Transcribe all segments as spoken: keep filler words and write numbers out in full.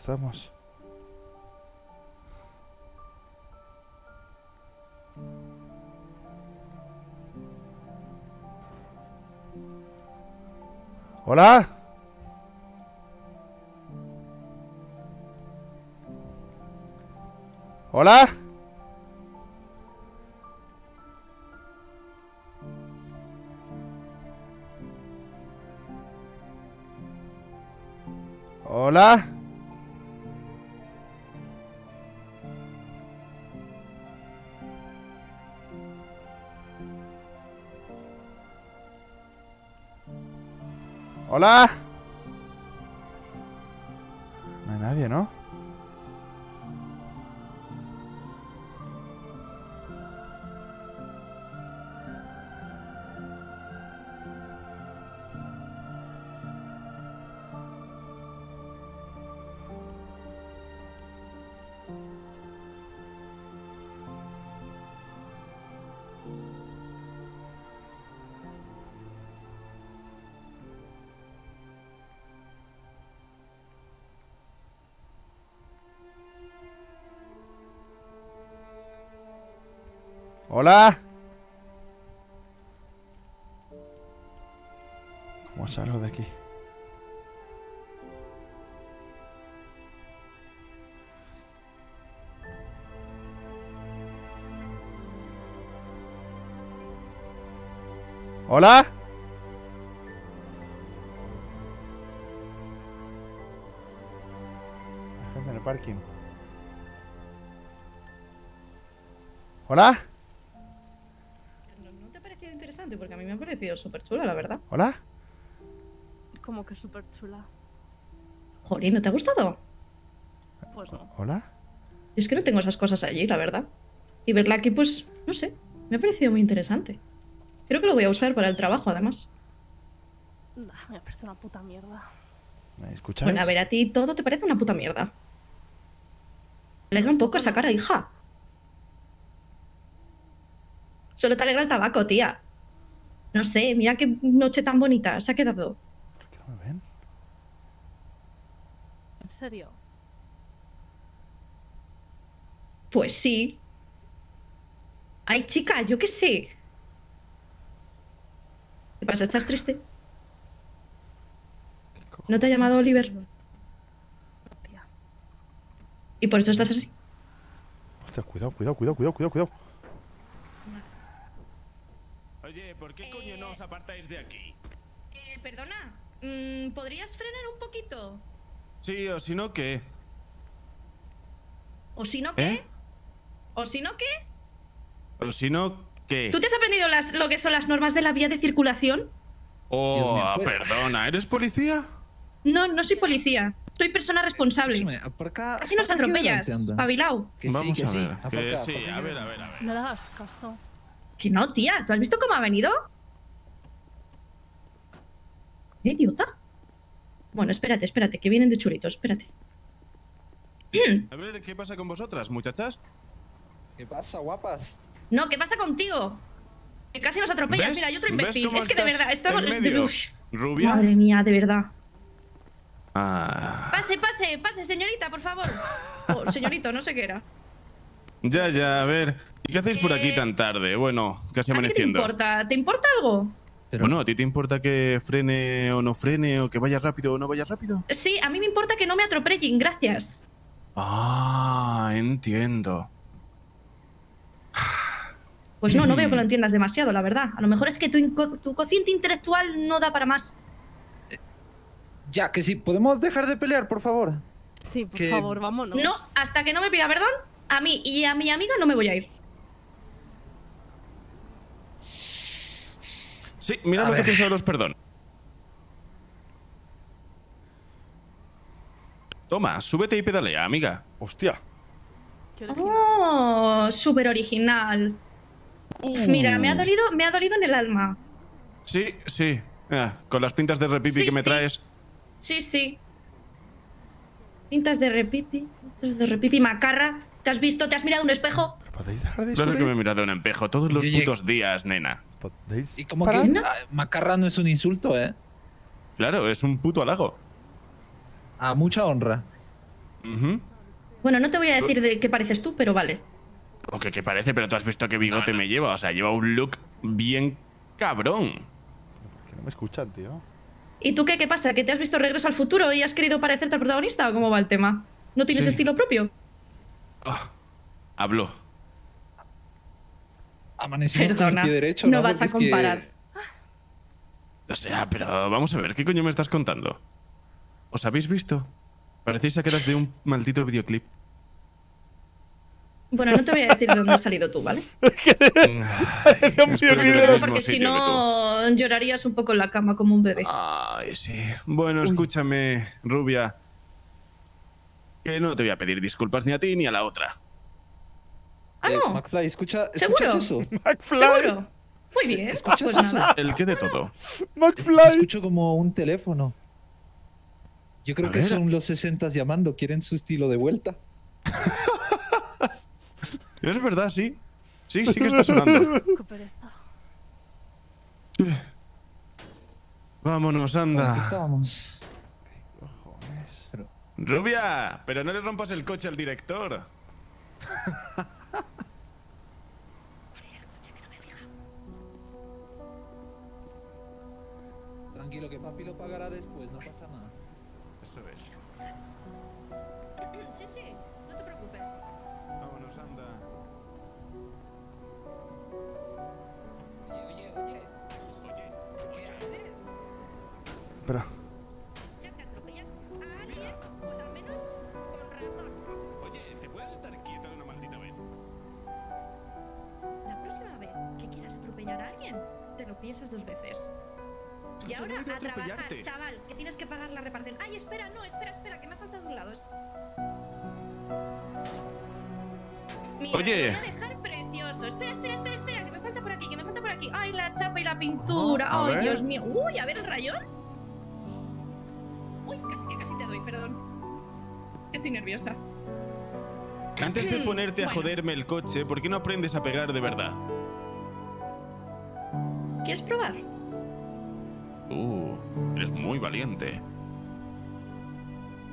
esforzamos. Hola. Hola. Hola. Hola. No hay nadie, ¿no? Hola. ¿Cómo salgo de aquí? Hola. Hay gente en el parking. Hola. Porque a mí me ha parecido súper chula, la verdad. ¿Hola? ¿Cómo que súper chula? Jolín, ¿no te ha gustado? Pues no. ¿Hola? Es que no tengo esas cosas allí, la verdad. Y verla aquí, pues, no sé. Me ha parecido muy interesante. Creo que lo voy a usar para el trabajo, además. Nah, me ha parecido una puta mierda. ¿Me escuchas? Bueno, a ver, a ti todo te parece una puta mierda. Me alegra un poco esa cara, hija. Solo te alegra el tabaco, tía. No sé, mira qué noche tan bonita se ha quedado. ¿Por qué no me ven? ¿En serio? Pues sí. Ay, chica, yo qué sé. ¿Qué pasa? ¿Estás triste? ¿No te ha llamado Oliver? Tía. ¿Y por eso estás así? Hostia, cuidado, cuidado, cuidado, cuidado, cuidado, cuidado. Oye, ¿por qué coño eh... no os apartáis de aquí? Eh, perdona, ¿podrías frenar un poquito? Sí, o si no, ¿qué? ¿O si no, qué? ¿Eh? ¿O si no, qué? ¿O si no, qué? ¿Tú te has aprendido las, lo que son las normas de la vía de circulación? Oh, mío, perdona, ¿eres policía? No, no soy policía. Soy persona responsable. Acá, Casi nos atropellas, pabilao. Que sí, Vamos que a sí. Ver, a que acá, sí, acá, a ver, a ver, a ver. No le hagas caso. Que no, tía. ¿Tú has visto cómo ha venido? ¿Qué idiota? Bueno, espérate, espérate, que vienen de chulitos, espérate. A ver, ¿qué pasa con vosotras, muchachas? ¿Qué pasa, guapas? No, ¿qué pasa contigo? Que casi nos atropellas. ¿Ves? Mira, hay otro imbécil. Es que de verdad, estamos... Rubia. Madre mía, de verdad. Ah. Pase, pase, pase, señorita, por favor. Oh, señorito, no sé qué era. Ya, ya, a ver. ¿Y qué hacéis eh... por aquí tan tarde? Bueno, casi amaneciendo. ¿A ti te importa? ¿Te importa algo? Pero... Bueno, ¿a ti te importa que frene o no frene? ¿O que vaya rápido o no vaya rápido? Sí, a mí me importa que no me atropellen, gracias. Ah, entiendo. Pues no, no veo que lo entiendas demasiado, la verdad. A lo mejor es que tu, tu cociente intelectual no da para más. Eh, ya, que sí, ¿podemos dejar de pelear, por favor? Sí, por que... favor, vámonos. No, hasta que no me pida perdón. A mí y a mi amiga no me voy a ir. Sí, mira lo que pienso de los perdón. Toma, súbete y pedalea, amiga. Hostia. Oh, súper original. Uh. Mira, me ha dolido, me ha dolido en el alma. Sí, sí. Ah, con las pintas de repipi sí, que me sí. traes. Sí, sí. Pintas de repipi, pintas de repipi, macarra. ¿Te has visto? ¿Te has mirado un espejo? ¿Podéis dejar de claro que me he mirado un espejo todos los Oye, putos días, nena. ¿Podéis y como parar? Que ¿no? Macarra no es un insulto, ¿eh? Claro, es un puto halago. A mucha honra. Uh-huh. Bueno, no te voy a decir de qué pareces tú, pero vale. O que qué parece, pero tú has visto qué bigote no, no. me lleva. O sea, lleva un look bien cabrón. ¿Por qué no me escuchan, tío? ¿Y tú qué? ¿Qué pasa? ¿Que te has visto Regreso al Futuro y has querido parecerte al protagonista? ¿O cómo va el tema? ¿No tienes sí. estilo propio? Oh, habló. Amanecimos con el pie derecho, ¿no? No vas a comparar. Es que... O sea, pero vamos a ver, ¿qué coño me estás contando? ¿Os habéis visto? Parecéis sacadas de un maldito videoclip. Bueno, no te voy a decir de dónde has salido tú, ¿vale? No, porque si no llorarías un poco en la cama como un bebé. Ay, sí. Bueno, escúchame, rubia. Que no te voy a pedir disculpas ni a ti ni a la otra. Ah, eh, no. McFly, escucha, ¿escuchas eso? McFly. ¿Seguro? Muy bien. ¿Escuchas pues eso? Nada. El que de todo. McFly. Escucho como un teléfono. Yo creo a que ver. son los sesentas llamando. Quieren su estilo de vuelta. Es verdad, sí. Sí, sí que está sonando. Vámonos, anda. Aquí estábamos. Pero... Rubia, pero no le rompas el coche al director. Tranquilo, que papi lo pagará después, no pasa nada. Eso es. Sí, sí, no te preocupes. Vámonos, anda. Oye, oye, oye. Oye, ¿qué haces? Espera. Ya que atropellas a alguien, pues al menos con razón. Oye, ¿te puedes estar quieto de una maldita vez? La próxima vez que quieras atropellar a alguien, te lo piensas dos veces. Y ahora a trabajar, chaval, que tienes que pagar la reparación. Ay, espera, no, espera, espera, que me ha faltado un lado. Mira, oye, lo voy a dejar precioso. Espera, espera, espera, espera, que me falta por aquí, que me falta por aquí. Ay, la chapa y la pintura. Oh, ay, ver. Dios mío. Uy, a ver el rayón. Uy, casi que casi te doy, perdón. Estoy nerviosa. Antes de ponerte bueno. a joderme el coche, ¿por qué no aprendes a pegar de verdad? ¿Quieres probar? Uh, eres muy valiente.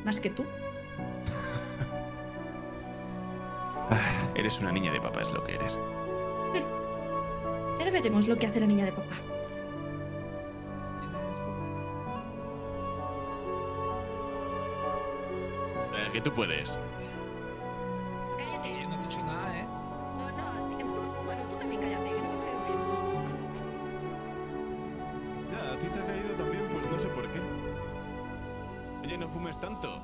¿Más que tú? Ah, eres una niña de papá, es lo que eres. Ahora veremos lo que hace la niña de papá. Eh, que tú puedes. Cállate. No te he hecho nada, ¿eh? No, no, tú, bueno, tú también cállate, que no me caigo bien. Ya, a ti te ha caído también, pues no sé por qué. Oye, no fumes tanto.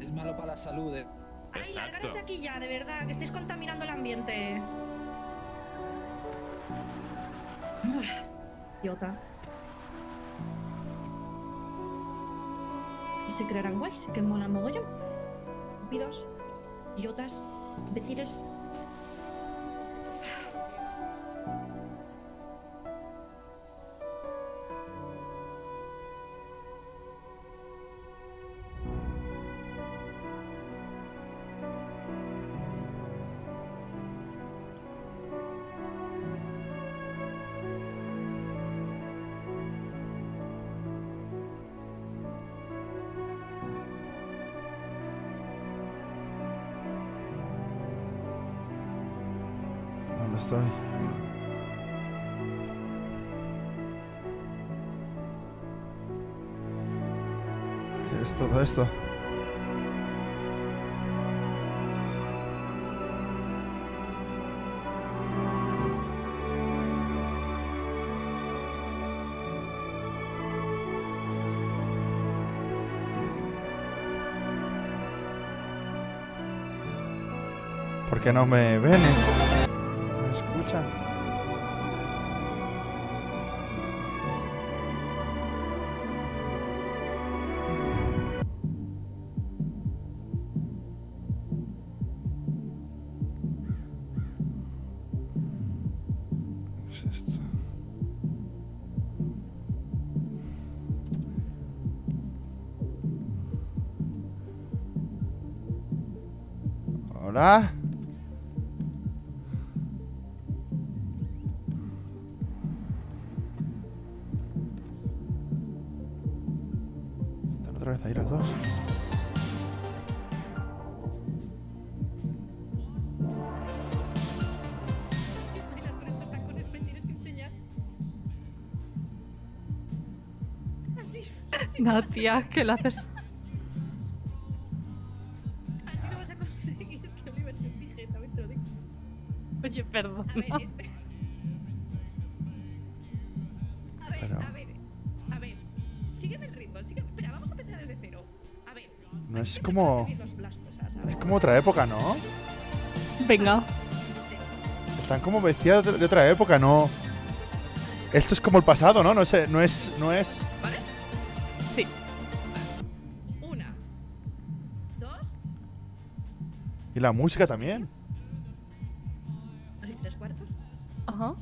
Es malo para la salud, ¿eh? Ay, largaros de aquí ya, de verdad, que estáis contaminando el ambiente. Idiota. Y se crearán guays, que molan mogollón. Pidos, idiotas, vecinos. Estoy. ¿Qué es todo esto? ¿Por qué no me ven? Eh? ¿Hola? ¿Están otra vez ahí las dos? No, tía, ¿qué le haces? Así no vas a conseguir que Oliver se fije, también te lo digo. Oye, perdón. A ver, espera. A ver, a ver, a ver. Sígueme el ritmo, sígueme. Espera, vamos a empezar desde cero. A ver. No es como... Es como otra época, ¿no? Venga. Están como vestidas de, de otra época, ¿no? Esto es como el pasado, ¿no? No sé, no es... No es... ¿Vale? Sí. Vale. Una. Dos. Y la música también. Dos y tres cuartos. Ajá.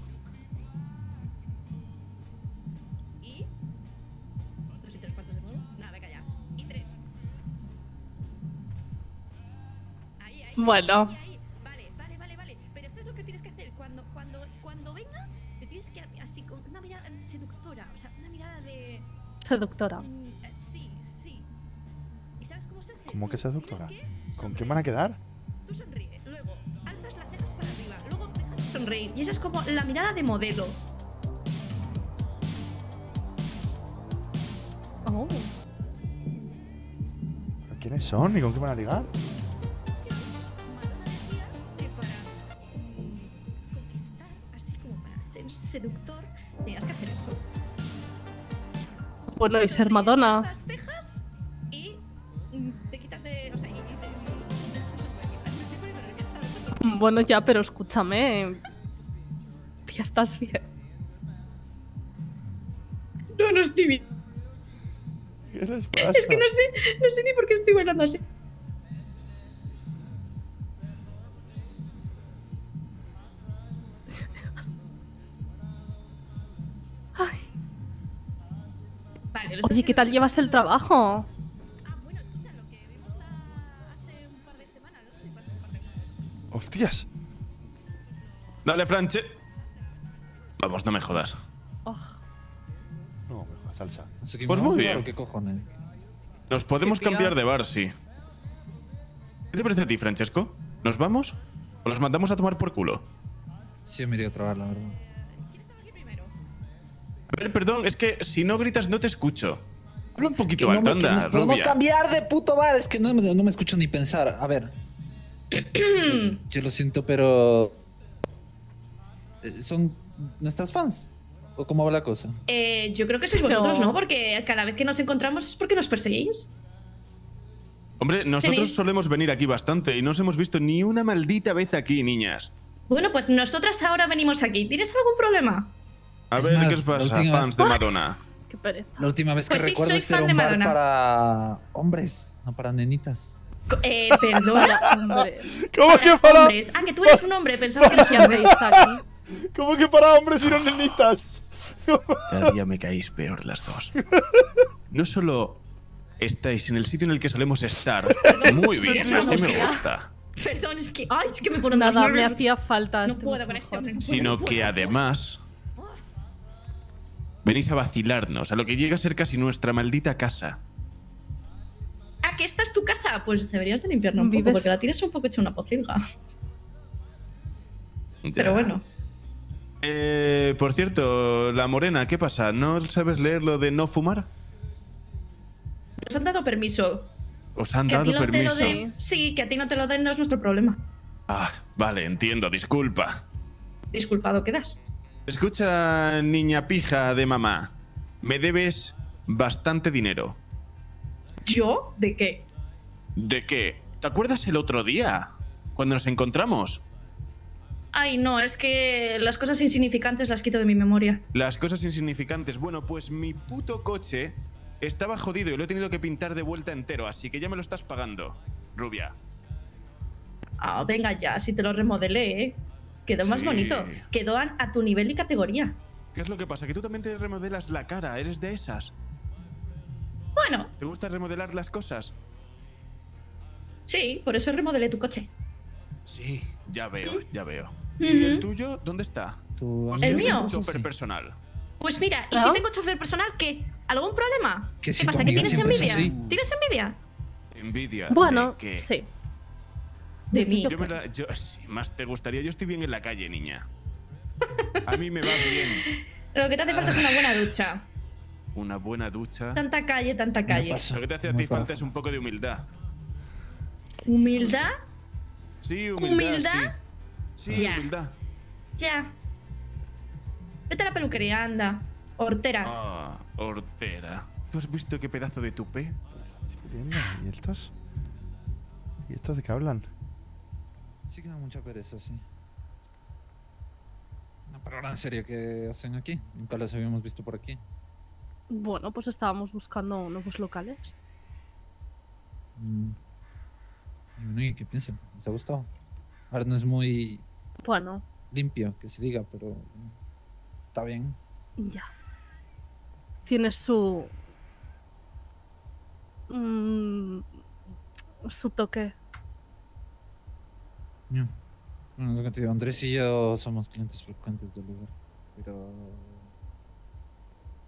Y... Dos y tres cuartos de nuevo. Nada, venga ya. Y tres. Ahí, ahí. Bueno. Ahí, ahí. Seductora. Sí, sí. ¿Y sabes cómo se hace? ¿Cómo que seductora? ¿Con qué van a quedar? Tú sonríes, luego alzas las cejas para arriba, luego dejas de sonreír. Y esa es como la mirada de modelo. Oh. ¿Quiénes son y con qué van a ligar? Para conquistar, así como para ser seductor, tenías que hacer eso. Pues lo de ser Madonna. Te quitas cejas y te quitas de... O sea, y te... Bueno, ya, pero escúchame. Ya estás bien. No, no estoy bien. ¿Qué les pasa? Es que no sé, no sé ni por qué estoy bailando así. Oye, ¿qué tal llevas el trabajo? Ah, bueno, escucha, lo que vimos hace un par de semanas, no sé si hace un par de semanas. ¡Hostias! Dale, Franche. Vamos, no me jodas. Oh. No, mejor salsa. Pues muy bien. ¿Qué cojones? Nos podemos sí, cambiar de bar, sí. ¿Qué te parece a ti, Francesco? ¿Nos vamos o los mandamos a tomar por culo? Sí, me iría a trabajar, la verdad. A ver, perdón, es que si no gritas no te escucho. Habla un poquito alto, anda, rubia. Nos podemos cambiar de puto bar, es que no, no me escucho ni pensar. A ver. Yo lo siento, pero... ¿Son nuestras fans? ¿O cómo va la cosa? Eh, yo creo que sois vosotros, ¿no? Porque cada vez que nos encontramos es porque nos perseguís. Hombre, nosotros ¿Tenéis? solemos venir aquí bastante y no os hemos visto ni una maldita vez aquí, niñas. Bueno, pues nosotras ahora venimos aquí. ¿Tienes algún problema? A ver, más, ¿qué os pasa, fans de Madonna? Qué pereza. La última vez que pues recuerdo sí, este era un bar para hombres, no para nenitas. Eh, perdona, hombres. ¿Cómo que para hombres? Ah, que tú eres un hombre, pensaba que lo hacíais aquí. ¿Cómo que para hombres y no nenitas? Cada día me caéis peor las dos. No solo estáis en el sitio en el que solemos estar muy bien, así me gusta. Perdón, es que… Ay, es que me ponen nada, nada, me hacía falta. No puedo con este hombre. Sino que además… Venís a vacilarnos, a lo que llega a ser casi nuestra maldita casa. ¿A que esta es tu casa? Pues deberías de limpiarla un ¿Vives? poco, porque la tienes un poco hecha una pocilga. Ya. Pero bueno. Eh, por cierto, la morena, ¿qué pasa? ¿No sabes leer lo de no fumar? Os han dado permiso. ¿Os han dado permiso? De... Sí, que a ti no te lo den no es nuestro problema. Ah, vale, entiendo, disculpa. Disculpado quedas. Escucha, niña pija de mamá, me debes bastante dinero. ¿Yo? ¿De qué? ¿De qué? ¿Te acuerdas el otro día? Cuando nos encontramos. Ay, no, es que las cosas insignificantes las quito de mi memoria. Las cosas insignificantes. Bueno, pues mi puto coche estaba jodido y lo he tenido que pintar de vuelta entero, así que ya me lo estás pagando, rubia. Ah, oh, venga ya, si te lo remodelé, ¿eh? Quedó más sí. bonito. Quedó a, a tu nivel y categoría. ¿Qué es lo que pasa? Que tú también te remodelas la cara. Eres de esas. Bueno. ¿Te gusta remodelar las cosas? Sí, por eso remodelé tu coche. Sí, ya veo, ¿Mm? ya veo. ¿Y uh-huh. el tuyo dónde está? ¿Tu... ¿El mío? Chofer personal. Pues mira, ¿y ¿Ah? si tengo chofer personal qué? ¿Algún problema? ¿Qué si pasa? ¿Que tienes envidia? ¿Tienes envidia? Envidia. Bueno, que... sí. De mí. Yo me la, yo, sí, más te gustaría. Yo estoy bien en la calle, niña. A mí me va bien. Lo que te hace falta es una buena ducha. una buena ducha. Tanta calle, tanta calle. Lo que te hace a ti falta es un poco de humildad. ¿Humildad? Sí, humildad. ¿Humildad? Sí, sí ya. humildad. Ya. Vete a la peluquería, anda. Hortera. Ah, oh, hortera. ¿Tú has visto qué pedazo de tupé? ¿Y estos? ¿Y estos de qué hablan? Sí que da mucha pereza, sí. No, pero ahora en serio, ¿qué hacen aquí? Nunca las habíamos visto por aquí. Bueno, pues estábamos buscando nuevos locales. Mm. Y bueno, ¿y qué piensan? ¿Les ha gustado? Ahora no es muy... Bueno. Limpio, que se diga, pero... Está bien. Ya. Tiene su... Mm, su toque. Yeah. Bueno, lo que te digo, Andrés y yo somos clientes frecuentes del lugar, pero...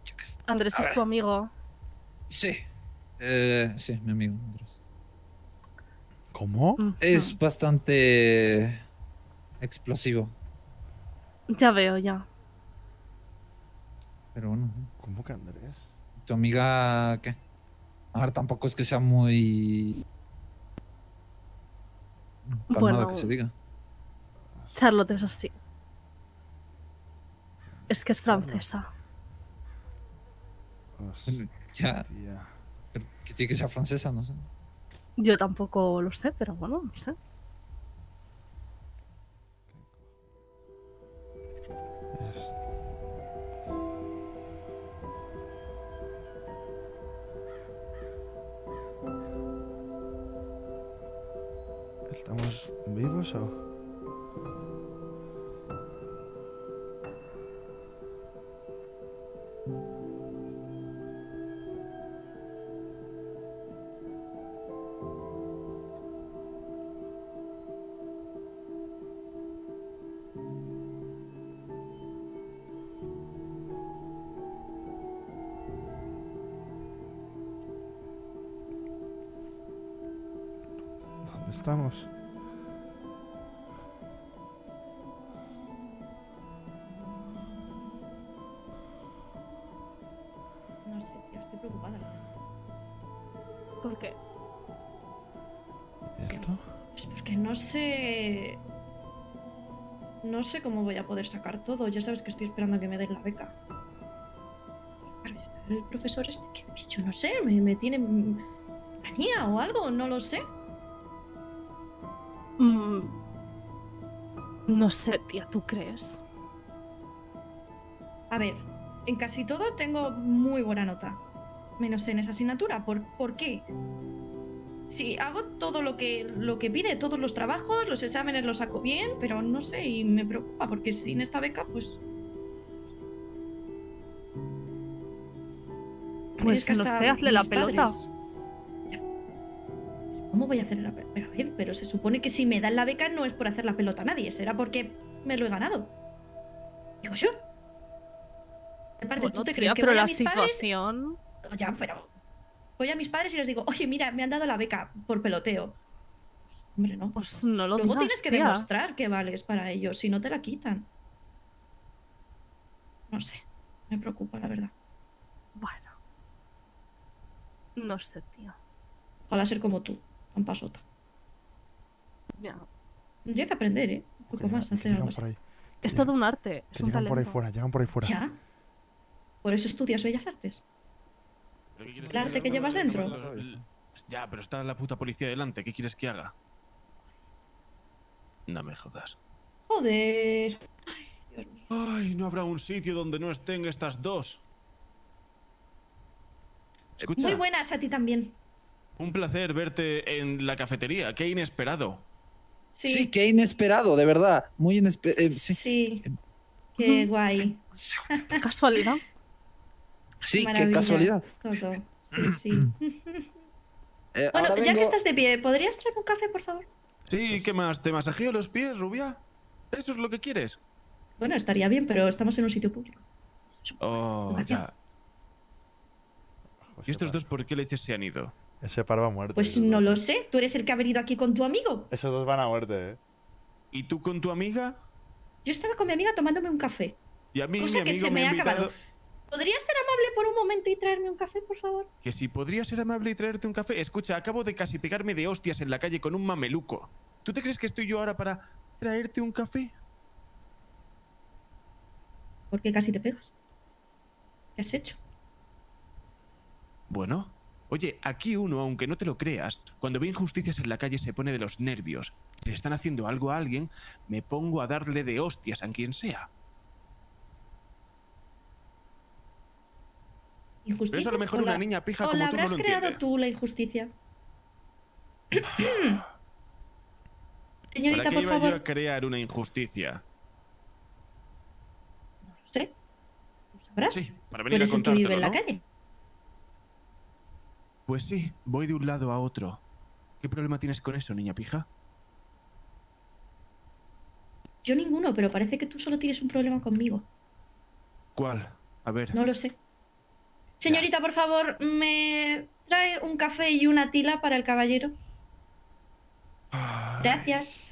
Yo qué sé. Andrés es tu amigo. Sí. Eh, sí, mi amigo Andrés. ¿Cómo? Es no. bastante... explosivo. Ya veo, ya. Pero bueno. ¿Cómo que Andrés? ¿Tu amiga qué? A ver, tampoco es que sea muy... Calmada, bueno, que se diga. Charlotte es así. Es que es francesa. Hostia. Ya. Que tiene que ser francesa, no sé. Yo tampoco lo sé, pero bueno, no sé. ¿Estamos vivos o...? ¿Dónde estamos? No sé cómo voy a poder sacar todo. Ya sabes que estoy esperando a que me den la beca. El profesor este, que, que yo no sé, me, me tiene manía o algo, no lo sé. Mm. No sé, tía, ¿tú crees? A ver, en casi todo tengo muy buena nota. Menos en esa asignatura. ¿Por, por qué? Sí, hago todo lo que, lo que pide, todos los trabajos, los exámenes los saco bien, pero no sé, y me preocupa, porque sin esta beca, pues... Pues que no sé, hazle la pelota. ¿Cómo voy a hacer la pelota? Pero, a ver, pero se supone que si me dan la beca no es por hacer la pelota a nadie, será porque me lo he ganado. Digo yo. Aparte, ¿tú te crees que voy a mis padres? Ya, pero... Voy a mis padres y les digo, oye, mira, me han dado la beca por peloteo. Hombre, no. Pues no lo Luego digas, tienes que tía. demostrar que vales para ellos, si no te la quitan. No sé, me preocupa, la verdad. Bueno. No sé, tío. Ojalá ser como tú, tan pasota. No. Tendría que aprender, ¿eh? Un poco más, hacer algo así. Es todo un arte, es un talento. Llegan por ahí fuera, llegan por ahí fuera. ¿Ya? ¿Por eso estudias Bellas Artes? ¿El arte que llevas dentro? Ya, pero está la puta policía delante. ¿Qué quieres que haga? No me jodas. Joder. Ay, Dios mío. Ay, no habrá un sitio donde no estén estas dos. Escucha, muy buenas a ti también. Un placer verte en la cafetería. Qué inesperado. Sí, sí, qué inesperado, de verdad. Muy inesperado. Eh, sí. sí. Qué guay. Qué casualidad. Sí, Maravilla. qué casualidad. Todo. Sí, sí. eh, bueno, vengo... ya que estás de pie, ¿podrías traer un café, por favor? Sí, ¿qué más? ¿Te masajeo los pies, rubia? ¿Eso es lo que quieres? Bueno, estaría bien, pero estamos en un sitio público. Oh, ya. ¿Y estos dos por qué leches se han ido? Ese par va a muerte. Pues no lo sé. Tú eres el que ha venido aquí con tu amigo. Esos dos van a muerte, ¿eh? ¿Y tú con tu amiga? Yo estaba con mi amiga tomándome un café. Y a mí, cosa mi amigo que se me, me ha invitado... acabado. ¿Podrías ser amable por un momento y traerme un café, por favor? Que si podrías ser amable y traerte un café. Escucha, acabo de casi pegarme de hostias en la calle con un mameluco. ¿Tú te crees que estoy yo ahora para traerte un café? ¿Por qué casi te pegas? ¿Qué has hecho? Bueno, oye, aquí uno, aunque no te lo creas, cuando ve injusticias en la calle se pone de los nervios. Si le están haciendo algo a alguien, me pongo a darle de hostias a quien sea. Pero eso a lo mejor una niña pija como tú no lo entiende. O la habrás creado tú, la injusticia. Señorita, por favor. ¿Para qué iba yo a crear una injusticia? No lo sé. ¿Lo sabrás? Sí, para venir a contártelo, ¿no? Tú eres el que vive en la calle. Pues sí, voy de un lado a otro. ¿Qué problema tienes con eso, niña pija? Yo ninguno, pero parece que tú solo tienes un problema conmigo. ¿Cuál? A ver. No lo sé. Señorita, por favor, ¿me trae un café y una tila para el caballero? Ay. Gracias.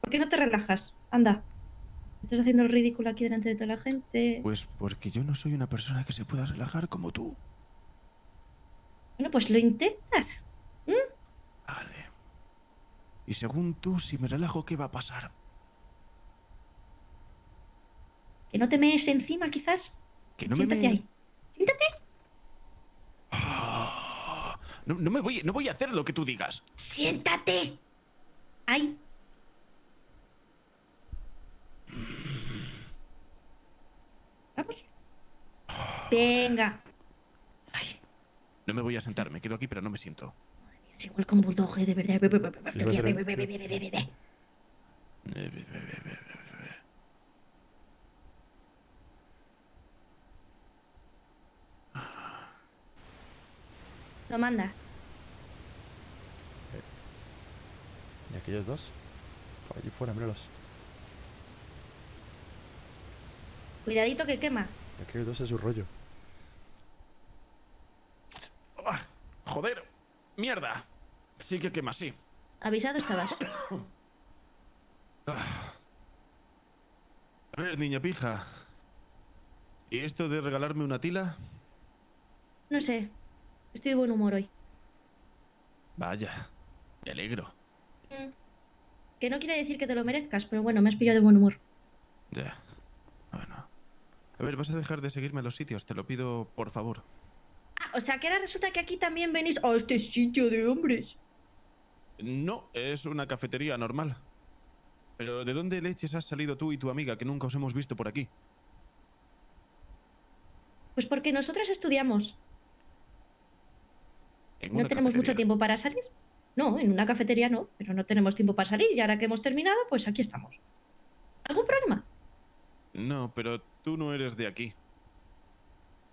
¿Por qué no te relajas? Anda. Estás haciendo el ridículo aquí delante de toda la gente. Pues porque yo no soy una persona que se pueda relajar como tú. Bueno, pues lo intentas. ¿Mm? Vale. Y según tú, si me relajo, ¿qué va a pasar? ¿Que no te mees encima, quizás? Que no Siéntate me... ahí. Siéntate. Oh, no, no, me voy, no voy a hacer lo que tú digas. Siéntate. Ahí. Vamos. Venga. Ay. No me voy a sentar, me quedo aquí, pero no me siento. Madre mía, es igual con Bulldog, de verdad. Lo manda. ¿Y aquellos dos? Por allí fuera, míralos. Cuidadito que quema. Aquellos dos es su rollo. Oh, joder, mierda. Sí que quema, sí. Avisado estabas. A ver, niña pija. ¿Y esto de regalarme una tila? No sé. Estoy de buen humor hoy. Vaya, me alegro. Mm. Que no quiere decir que te lo merezcas, pero bueno, me has pillado de buen humor. Ya, bueno. A ver, vas a dejar de seguirme a los sitios, te lo pido por favor. Ah, o sea que ahora resulta que aquí también venís a este sitio de hombres. No, es una cafetería normal. Pero ¿de dónde leches has salido tú y tu amiga que nunca os hemos visto por aquí? Pues porque nosotras estudiamos. No tenemos mucho tiempo para salir. No, en una cafetería no, pero no tenemos tiempo para salir. Y ahora que hemos terminado, pues aquí estamos. ¿Algún problema? No, pero tú no eres de aquí.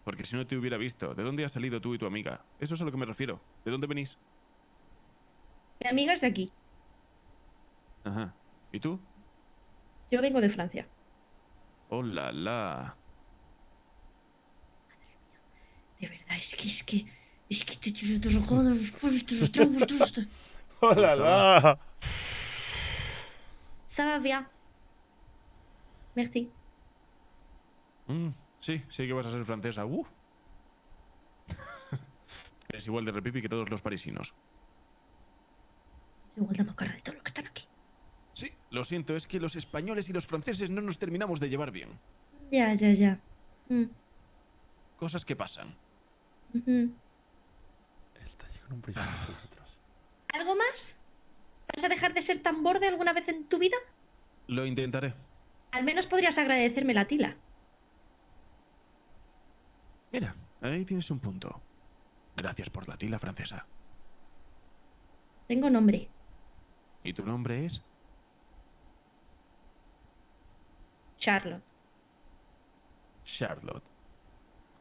Porque si no te hubiera visto. ¿De dónde has salido tú y tu amiga? Eso es a lo que me refiero. ¿De dónde venís? Mi amiga es de aquí. Ajá. ¿Y tú? Yo vengo de Francia. ¡Oh, la, la! Madre mía. De verdad, es que, es que... Es que te tiro de los codos, te los tragos, te los... ¡Hola, la! Ça va bien. Merci. Mm, sí, sí que vas a ser francesa. Uh. Eres igual de repipi que todos los parisinos. Es igual de macarra de todos los que están aquí. Sí, lo siento, es que los españoles y los franceses no nos terminamos de llevar bien. Ya, ya, ya. Mm. Cosas que pasan. Mm-hmm. Un ¿Algo más? ¿Vas a dejar de ser tan borde alguna vez en tu vida? Lo intentaré. Al menos podrías agradecerme la tila. Mira, ahí tienes un punto. Gracias por la tila, francesa. Tengo nombre. ¿Y tu nombre es? Charlotte. Charlotte.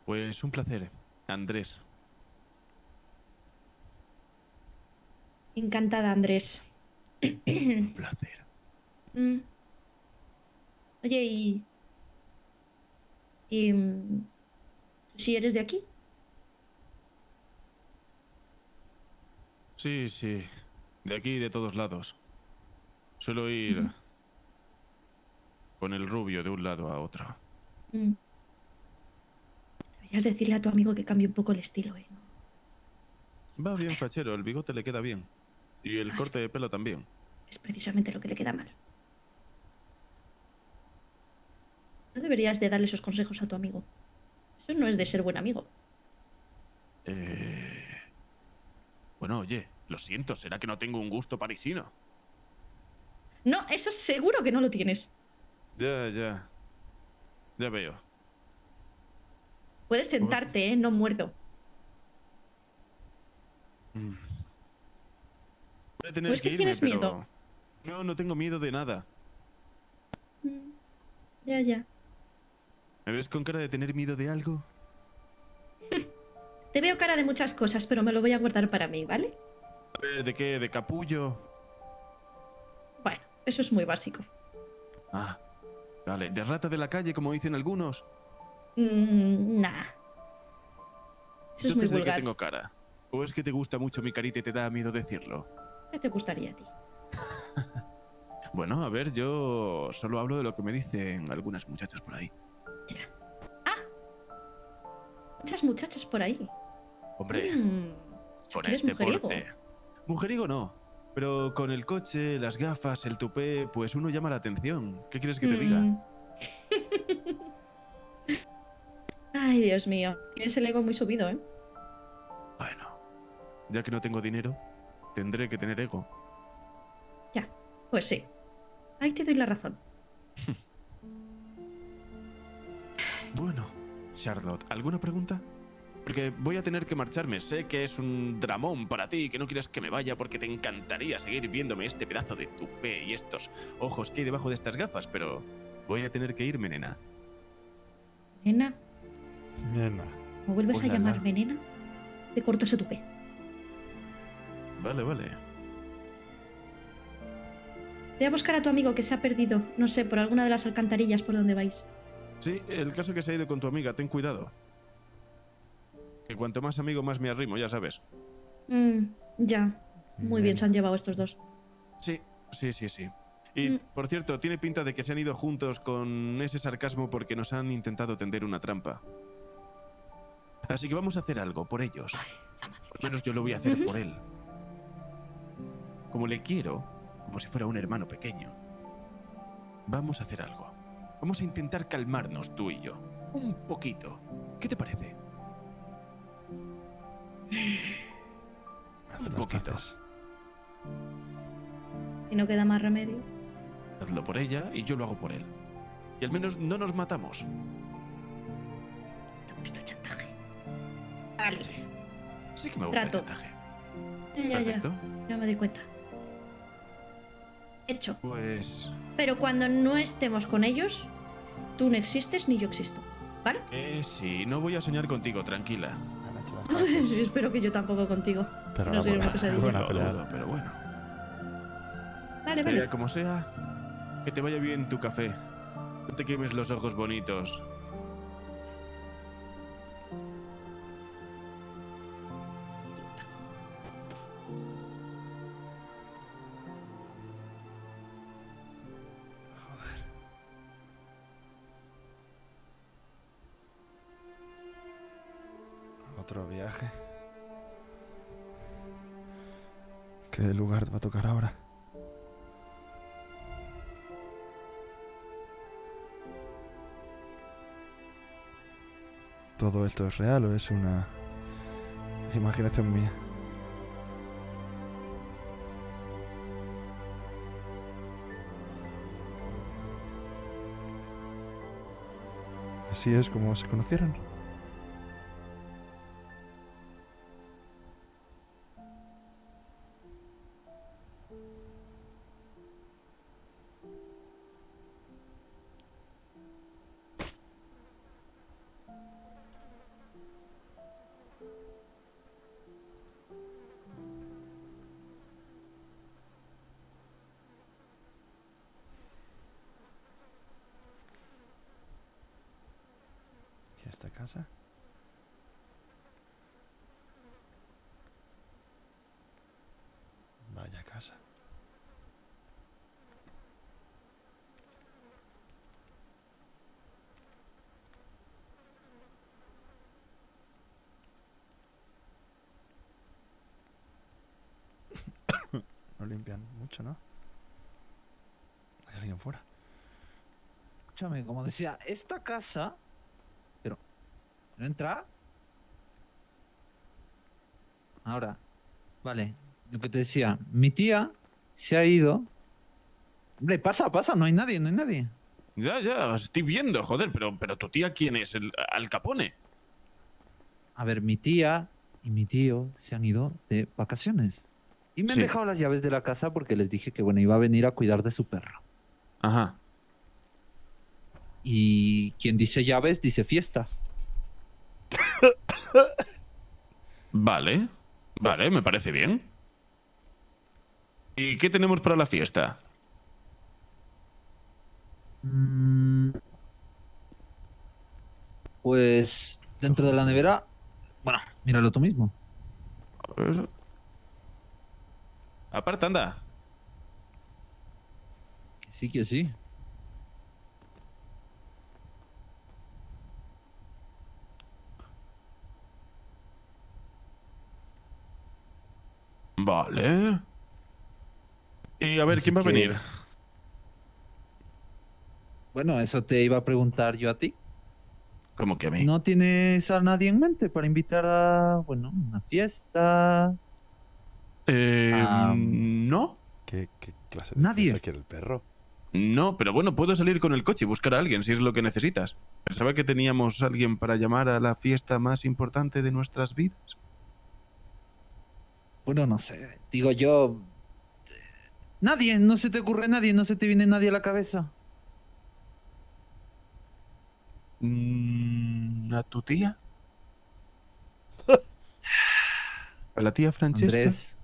Pues un placer, Andrés. Encantada, Andrés. Un placer. Mm. Oye, ¿y, y si ¿sí eres de aquí? Sí, sí. De aquí y de todos lados. Suelo ir mm. con el rubio de un lado a otro. Mm. Deberías decirle a tu amigo que cambie un poco el estilo, ¿eh? Va bien, fachero. El bigote le queda bien. Y el ah, corte sí. de pelo también. Es precisamente lo que le queda mal. No deberías de darle esos consejos a tu amigo. Eso no es de ser buen amigo. Eh... Bueno, oye, lo siento. ¿Será que no tengo un gusto parisino? No, eso seguro que no lo tienes. Ya, ya. Ya veo. Puedes sentarte, ¿eh? No muerdo. Voy a tener pues que, que irme, tienes pero... miedo. No, no tengo miedo de nada. Ya, ya. ¿Me ves con cara de tener miedo de algo? Te veo cara de muchas cosas, pero me lo voy a guardar para mí, ¿vale? A ver, ¿de qué? ¿De capullo? Bueno, eso es muy básico. Ah, vale. ¿De rata de la calle, como dicen algunos? Mm, nah. Eso es muy vulgar. ¿De qué tengo cara? ¿O es que te gusta mucho mi carita y te da miedo decirlo? ¿Qué te gustaría a ti? Bueno, a ver, yo solo hablo de lo que me dicen algunas muchachas por ahí. Ya. ¡Ah! Muchas muchachas por ahí. Hombre, mm, con este mujeriego. porte. Mujeriego no, pero con el coche, las gafas, el tupé, pues uno llama la atención. ¿Qué quieres que te mm. diga? Ay, Dios mío. Tienes el ego muy subido, ¿eh? Bueno. Ya que no tengo dinero, tendré que tener ego. Ya, pues sí. Ahí te doy la razón. Bueno, Charlotte, ¿alguna pregunta? Porque voy a tener que marcharme. Sé que es un dramón para ti y que no quieres que me vaya porque te encantaría seguir viéndome este pedazo de tupé y estos ojos que hay debajo de estas gafas, pero voy a tener que irme, nena. ¿Nena? Nena. ¿Me vuelves Hola, a llamarme nena? Te corto ese tupé. Vale, vale. Voy a buscar a tu amigo que se ha perdido, no sé, por alguna de las alcantarillas por donde vais. Sí, el caso que se ha ido con tu amiga, ten cuidado. Que cuanto más amigo, más me arrimo, ya sabes. Mm, ya, muy bien. bien se han llevado estos dos. Sí, sí, sí, sí. Y, mm. por cierto, tiene pinta de que se han ido juntos con ese sarcasmo porque nos han intentado tender una trampa. Así que vamos a hacer algo por ellos. Ay, por menos yo lo voy a hacer uh-huh. por él. Como le quiero, como si fuera un hermano pequeño. Vamos a hacer algo. Vamos a intentar calmarnos tú y yo. Un poquito. ¿Qué te parece? Un poquito. ¿Y no queda más remedio? Hazlo por ella y yo lo hago por él. Y al menos no nos matamos. ¿Te gusta el chantaje? Vale. Sí. sí que me gusta Trato. el chantaje. Ya, ya, Perfecto. ya. Ya me doy cuenta. Hecho. Pues... Pero cuando no estemos con ellos, tú no existes ni yo existo. ¿Vale? Eh, sí. No voy a soñar contigo, tranquila. Sí, espero que yo tampoco contigo. Pero no buena, una buena peleada, pero bueno. Vale, vale. Sea como sea, que te vaya bien tu café. No te quemes los ojos bonitos. Otro viaje. ¿Qué lugar va a tocar ahora? ¿Todo esto es real o es una imaginación mía? Así es como se conocieron. limpian mucho, ¿no? Hay alguien fuera. Escúchame, como decía, esta casa... Pero... ¿No entra? Ahora. Vale. Lo que te decía. Mi tía se ha ido... Hombre, pasa, pasa. No hay nadie, no hay nadie. Ya, ya. Estoy viendo, joder. Pero, pero tu tía, ¿quién es? ¿El, Al Capone? A ver, mi tía y mi tío se han ido de vacaciones. Y me han sí. dejado las llaves de la casa porque les dije que, bueno, iba a venir a cuidar de su perro. Ajá. Y quien dice llaves, dice fiesta. Vale. Vale, me parece bien. ¿Y qué tenemos para la fiesta? Pues dentro de la nevera... Bueno, míralo tú mismo. A ver... Aparta, anda. Que sí, que sí. Vale. Y a ver, así ¿quién va que... a venir? Bueno, eso te iba a preguntar yo a ti. ¿Cómo que a mí? ¿No tienes a nadie en mente para invitar a, bueno, una fiesta? Eh, um, ¿No? ¿Qué, qué clase de Nadie. Fiesta quiere el perro? No, pero bueno, puedo salir con el coche y buscar a alguien si es lo que necesitas. Pensaba que teníamos a alguien para llamar a la fiesta más importante de nuestras vidas. Bueno, no sé. Digo yo... Nadie, no se te ocurre nadie, no se te viene nadie a la cabeza. ¿A tu tía? ¿A la tía Francesca? Andrés.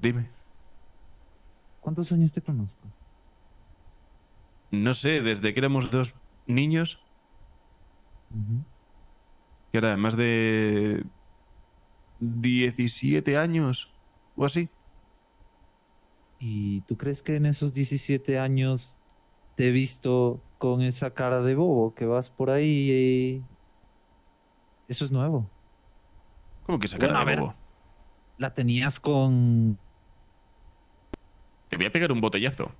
Dime. ¿Cuántos años te conozco? No sé, desde que éramos dos niños. Uh-huh. Que era más de diecisiete años o así. ¿Y tú crees que en esos diecisiete años te he visto con esa cara de bobo que vas por ahí? Y... Eso es nuevo. ¿Cómo que esa cara bueno, de bobo? La tenías con... Te voy a pegar un botellazo.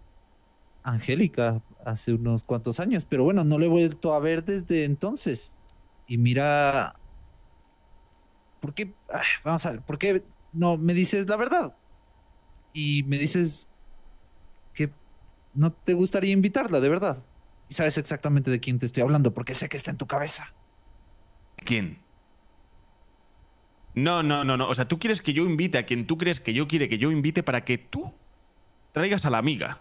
Angélica, hace unos cuantos años. Pero bueno, no le he vuelto a ver desde entonces. Y mira... ¿Por qué? Ay, vamos a ver, ¿por qué no me dices la verdad? Y me dices que no te gustaría invitarla, de verdad. Y sabes exactamente de quién te estoy hablando, porque sé que está en tu cabeza. ¿Quién? No, no, no, no. O sea, tú quieres que yo invite a quien tú crees que yo quiere que yo invite para que tú... traigas a la amiga.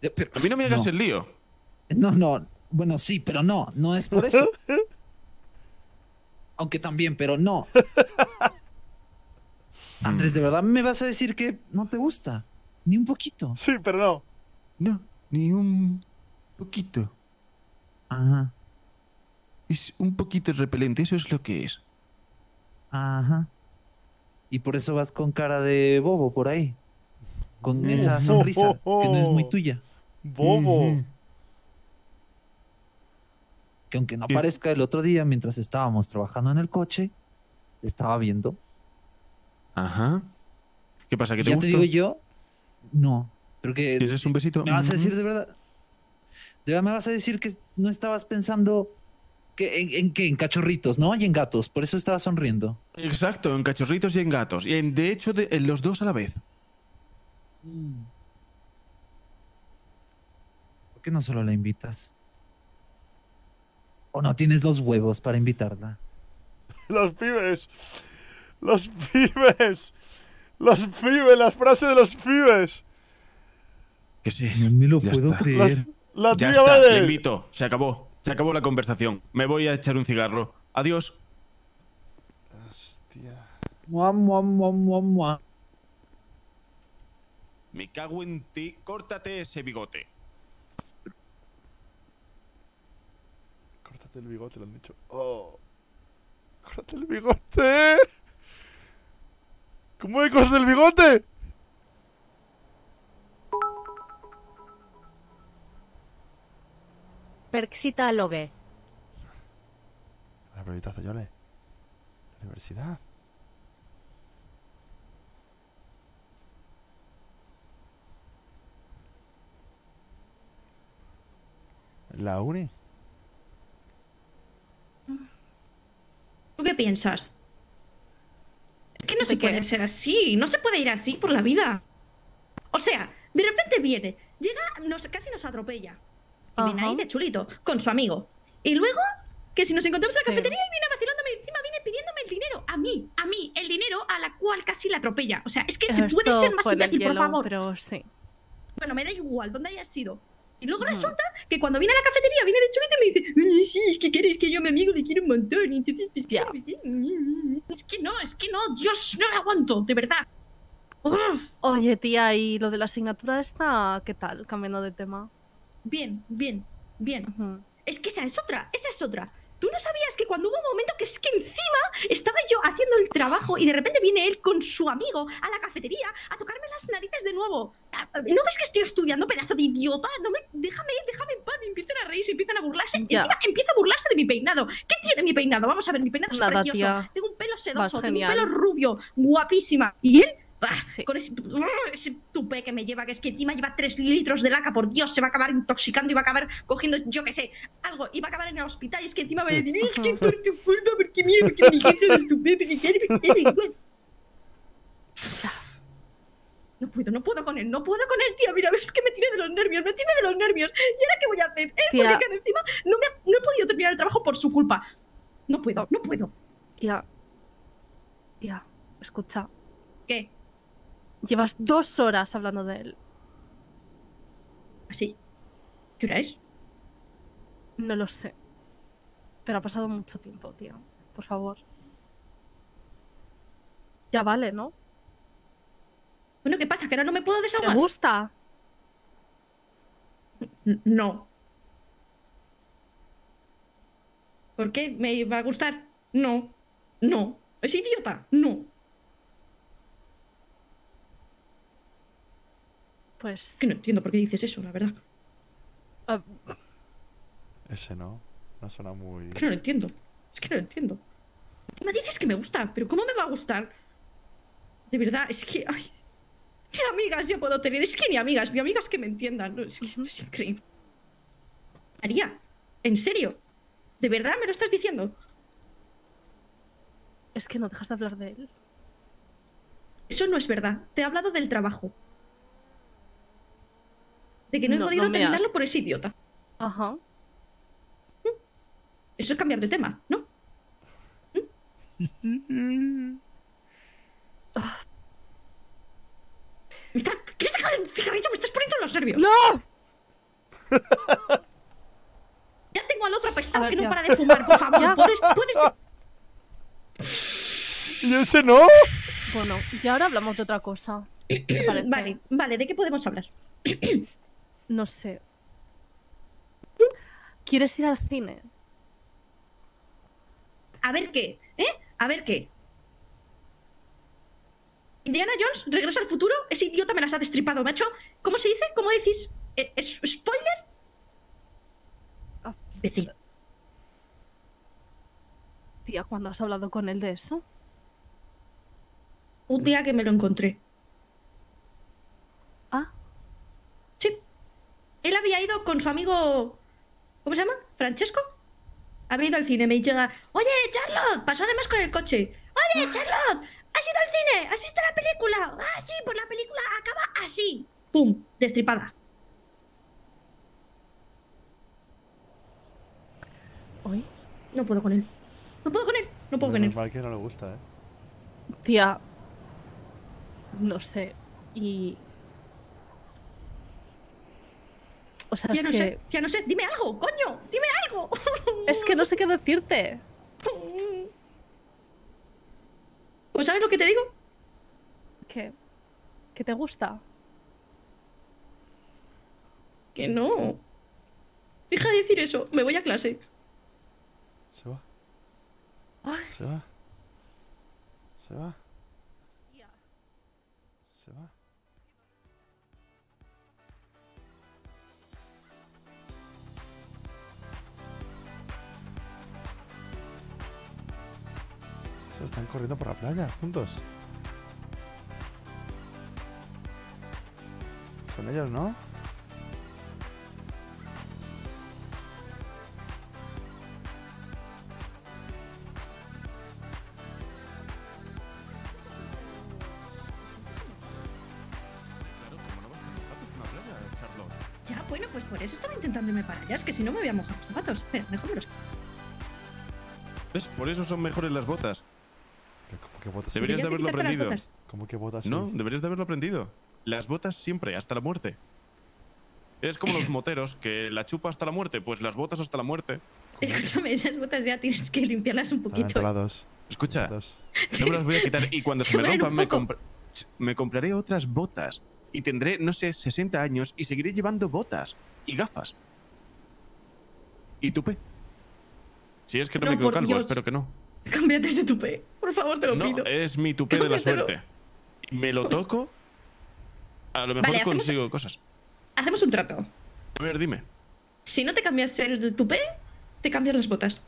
Pero, a mí no me hagas no. el lío. No, no. Bueno, sí, pero no. No es por eso. Aunque también, pero no. Andrés, ¿de verdad me vas a decir que no te gusta? Ni un poquito. Sí, pero no. No, ni un poquito. Ajá. Es un poquito repelente. Eso es lo que es. Ajá. Y por eso vas con cara de bobo por ahí. Con mm. esa sonrisa, oh, oh, oh. que no es muy tuya. Bobo. Mm-hmm. Que aunque no ¿Qué? Aparezca, el otro día, mientras estábamos trabajando en el coche, te estaba viendo. Ajá. ¿Qué pasa? ¿Que te gusta? Ya te digo yo, no. Pero que, ¿Eres un besito? ¿Me vas a decir de verdad? ¿De verdad me vas a decir que no estabas pensando que, en, en qué? En cachorritos, ¿no? Y en gatos. Por eso estabas sonriendo. Exacto, en cachorritos y en gatos. Y en, de hecho, de, en los dos a la vez. ¿Por qué no solo la invitas? ¿O no tienes los huevos para invitarla? Los pibes. Los pibes. Los pibes. Las frases de los pibes. Que sí. No me lo puedo creer. La tía madre. Le invito. Se acabó. Se acabó la conversación. Me voy a echar un cigarro. Adiós. Hostia. Mua, mua, mua, mua, mua. Me cago en ti. Córtate ese bigote. Córtate el bigote, lo han dicho. Oh. Córtate el bigote. ¿Cómo me corté el bigote? Perxita lo ve. La prioridad de Yole. Universidad. la uni. ¿Tú qué piensas? Es que no se puede ser así, no se puede ir así por la vida. O sea, de repente viene, llega, nos, casi nos atropella. Y viene ahí de chulito, con su amigo. Y luego, que si nos encontramos en la cafetería y viene vacilándome encima, viene pidiéndome el dinero. A mí, a mí, el dinero a la cual casi la atropella. O sea, es que se puede ser más imbécil, por favor. Pero sí. Bueno, me da igual, donde hayas sido. Y luego resulta que cuando viene a la cafetería, viene de chulito y me dice, sí, es que quieres que yo a mi amigo le quiero un montón. Entonces, pues, yeah. Es que no, es que no, Dios, no lo aguanto, de verdad. Uf. Oye, tía, ¿y lo de la asignatura esta? ¿Qué tal? Cambiando de tema. Bien, bien, bien. Uh-huh. Es que esa es otra, esa es otra. ¿Tú no sabías que cuando hubo un momento que es que encima estaba yo haciendo el trabajo y de repente viene él con su amigo a la cafetería a tocarme las narices de nuevo? ¿No ves que estoy estudiando, pedazo de idiota? No me... Déjame, déjame en paz. Empiezan a reírse, empiezan a burlarse. Yeah. Encima empieza a burlarse de mi peinado. ¿Qué tiene mi peinado? Vamos a ver, mi peinado es nada, precioso. Tía. Tengo un pelo sedoso, tengo un pelo rubio, guapísima. ¿Y él? Ah, sí. Con ese, ese tupé que me lleva, que es que encima lleva tres litros de laca, por Dios, se va a acabar intoxicando y va a acabar cogiendo, yo que sé, algo, y va a acabar en el hospital. Y es que encima va a decir, es que por tu culpa, porque mira, porque me dijiste del tupé, porque tiene, porque tiene igual. No puedo, no puedo con él, no puedo con él, tía. Mira, ves que me tiene de los nervios, me tiene de los nervios. ¿Y ahora qué voy a hacer? Tía. Porque encima no, me ha, no he podido terminar el trabajo por su culpa. No puedo, no puedo. Tía, tía, escucha. ¿Qué? Llevas dos horas hablando de él. ¿Así? ¿Qué hora es? No lo sé. Pero ha pasado mucho tiempo, tío. Por favor. Ya vale, ¿no? Bueno, ¿qué pasa? ¿Que ahora no me puedo desahogar? ¿Te gusta? No. ¿Por qué? ¿Me va a gustar? No. No. ¿Es idiota? No. Pues... Que no entiendo por qué dices eso, la verdad. Uh... Ese no. No suena muy... Es que no lo entiendo. Es que no lo entiendo. Me dices que me gusta, pero ¿cómo me va a gustar? De verdad, es que... Ay, ni amigas yo puedo tener. Es que ni amigas, ni amigas que me entiendan. No, es que esto es increíble. María, ¿en serio? ¿De verdad me lo estás diciendo? Es que no dejas de hablar de él. Eso no es verdad. Te he hablado del trabajo. De que no he no, podido no terminarlo has... por ese idiota. Ajá. Eso es cambiar de tema, ¿no? ¿Me está... ¿Quieres dejar el cigarrillo? Me estás poniendo en los nervios. ¡No! Ya tengo al otro apestado que no para de fumar, por favor. ¿Puedes, puedes... ¿Y ese no? Bueno, y ahora hablamos de otra cosa. Vale, vale, ¿de qué podemos hablar? No sé. ¿Quieres ir al cine? A ver qué, ¿eh? A ver qué. Indiana Jones regresa al futuro. Ese idiota me las ha destripado, macho. ¿Cómo se dice? ¿Cómo decís? ¿Es spoiler? Oh, decir. Tía, ¿cuándo has hablado con él de eso? Un día que me lo encontré. Él había ido con su amigo... ¿Cómo se llama? ¿Francesco? Había ido al cine, me llega... Oye, Charlotte, pasó además con el coche. Oye, Charlotte, has ido al cine, has visto la película. Ah, sí, pues la película acaba así. Pum, destripada. ¿Oye? No puedo con él. No puedo con él, no puedo con él. Normal que no le gusta, ¿eh? Tía... No sé, y... O sea, ya no que... sé, ya no sé, dime algo, coño, dime algo. Es que no sé qué decirte. Pues ¿sabes lo que te digo? ¿Qué? ¿Que te gusta? Que no. Deja de decir eso, me voy a clase. Se va. Ay. Se va. Se va. Yeah. Se va. Están corriendo por la playa, juntos. Son ellos, ¿no? bueno, pues por eso estaba intentando irme para allá. Es que si no me voy a mojar los zapatos. Espera, mejor me los... ¿Ves? Por eso son mejores las botas. ¿Cómo que botas? Deberías de haberlo aprendido. ¿Cómo que botas? No, deberías de haberlo aprendido. Las botas siempre, hasta la muerte. Es como los moteros, que la chupa hasta la muerte, pues las botas hasta la muerte. Escúchame, esas botas ya tienes que limpiarlas un poquito. Escucha, no me las voy a quitar y cuando se me rompan me, comp me compraré otras botas. Y tendré, no sé, sesenta años y seguiré llevando botas y gafas. Y tupé. Si es que no, no me quedo calvo, Dios. Espero que no. Cámbiate ese tupé, por favor, te lo no, pido. Es mi tupé Cámbiatelo. de la suerte. Me lo toco, a lo mejor vale, consigo hacemos, cosas. Hacemos un trato. A ver, dime. Si no te cambias el tupé, te cambias las botas.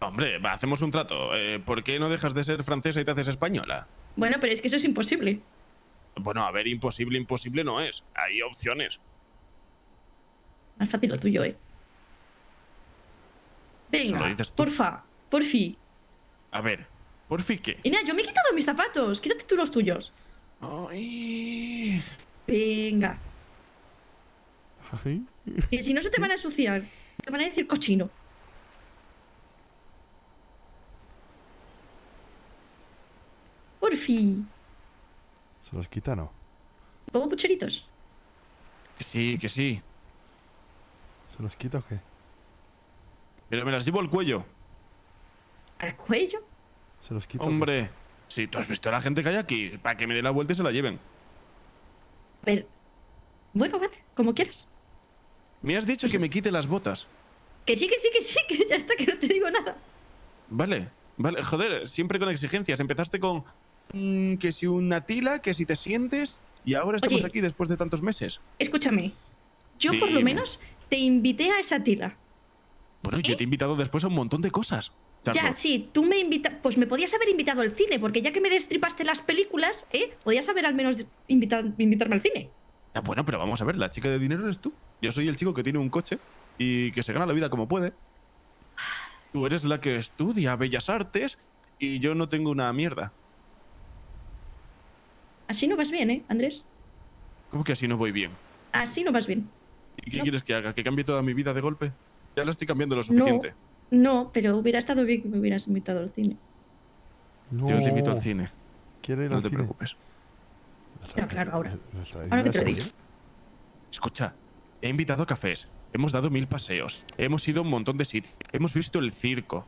Hombre, va, hacemos un trato. Eh, ¿Por qué no dejas de ser francesa y te haces española? Bueno, pero es que eso es imposible. Bueno, a ver, imposible, imposible no es. Hay opciones. Más fácil lo tuyo, eh. Venga, porfa, porfi. A ver, porfi qué. Ina, yo me he quitado mis zapatos. Quítate tú los tuyos. Ay. Venga. Ay. Y si no, se te van a ensuciar. Te van a decir cochino. Porfi. ¿Se los quita, no? ¿Pongo pucheritos? Que sí, que sí. ¿Se los quita o qué? Pero me las llevo al cuello. ¿Al cuello? ¿Se los quita? Hombre, si tú has visto a la gente que hay aquí, para que me dé la vuelta y se la lleven. Pero... bueno, vale, como quieras. Me has dicho que me quite las botas. Que sí, que sí, que sí, que ya está, que no te digo nada. Vale, vale, joder, siempre con exigencias. Empezaste con... que si una tila, que si te sientes. Y ahora estamos Oye, aquí después de tantos meses. Escúchame, yo sí, por lo menos te invité a esa tila. Bueno, ¿Eh? yo te he invitado después a un montón de cosas, Charlo. Ya, sí, tú me invitas. Pues me podías haber invitado al cine, porque ya que me destripaste las películas, ¿eh? Podías haber al menos invita invitarme al cine. Ah, bueno, pero vamos a ver, la chica de dinero eres tú. Yo soy el chico que tiene un coche y que se gana la vida como puede. Tú eres la que estudia Bellas Artes y yo no tengo una mierda. Así no vas bien, ¿eh, Andrés? ¿Cómo que así no voy bien? Así no vas bien. ¿Y qué no. quieres que haga? ¿Que cambie toda mi vida de golpe? Ya la estoy cambiando lo suficiente. No, no, pero hubiera estado bien que me hubieras invitado al cine. No. Yo te invito al cine. ¿Quiere ir no al te cine? preocupes. No, claro, ahora. Ahora que te lo digo. Escucha, he invitado a cafés. Hemos dado mil paseos. Hemos ido a un montón de sitios. Hemos visto el circo.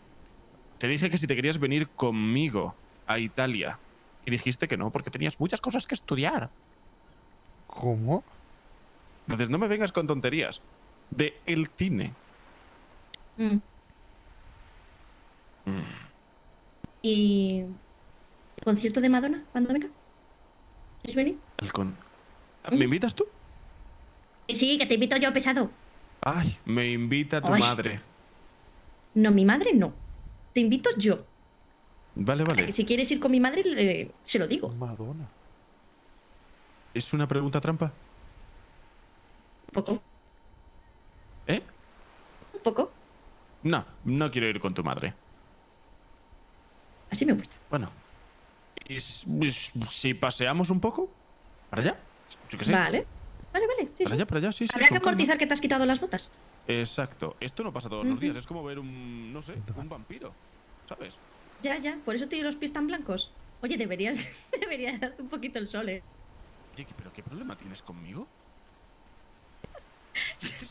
Te dije que si te querías venir conmigo a Italia... y dijiste que no, porque tenías muchas cosas que estudiar. ¿Cómo? Entonces no me vengas con tonterías. De el cine. Mm. Mm. ¿Y el concierto de Madonna cuando venga? ¿Quieres venir? El con... ¿Me mm. invitas tú? Sí, que te invito yo, pesado. Ay, me invita tu Ay. madre. No, mi madre no. Te invito yo. Vale, vale. Que si quieres ir con mi madre, le, se lo digo. Madonna. ¿Es una pregunta trampa? Un poco. ¿Eh? Un poco. No, no quiero ir con tu madre. Así me gusta. Bueno. ¿Y si paseamos un poco? ¿Para allá? Yo qué sé. Vale. Vale, vale. Sí, para allá, sí. para allá, sí, sí. Habrá que amortizar que te has quitado las botas. Exacto. Esto no pasa todos uh-huh. los días. Es como ver un, no sé, un vampiro. ¿Sabes? Ya, ya, por eso tiene los pies tan blancos. Oye, deberías, deberías darte un poquito el sol, eh. Oye, ¿pero qué problema tienes conmigo?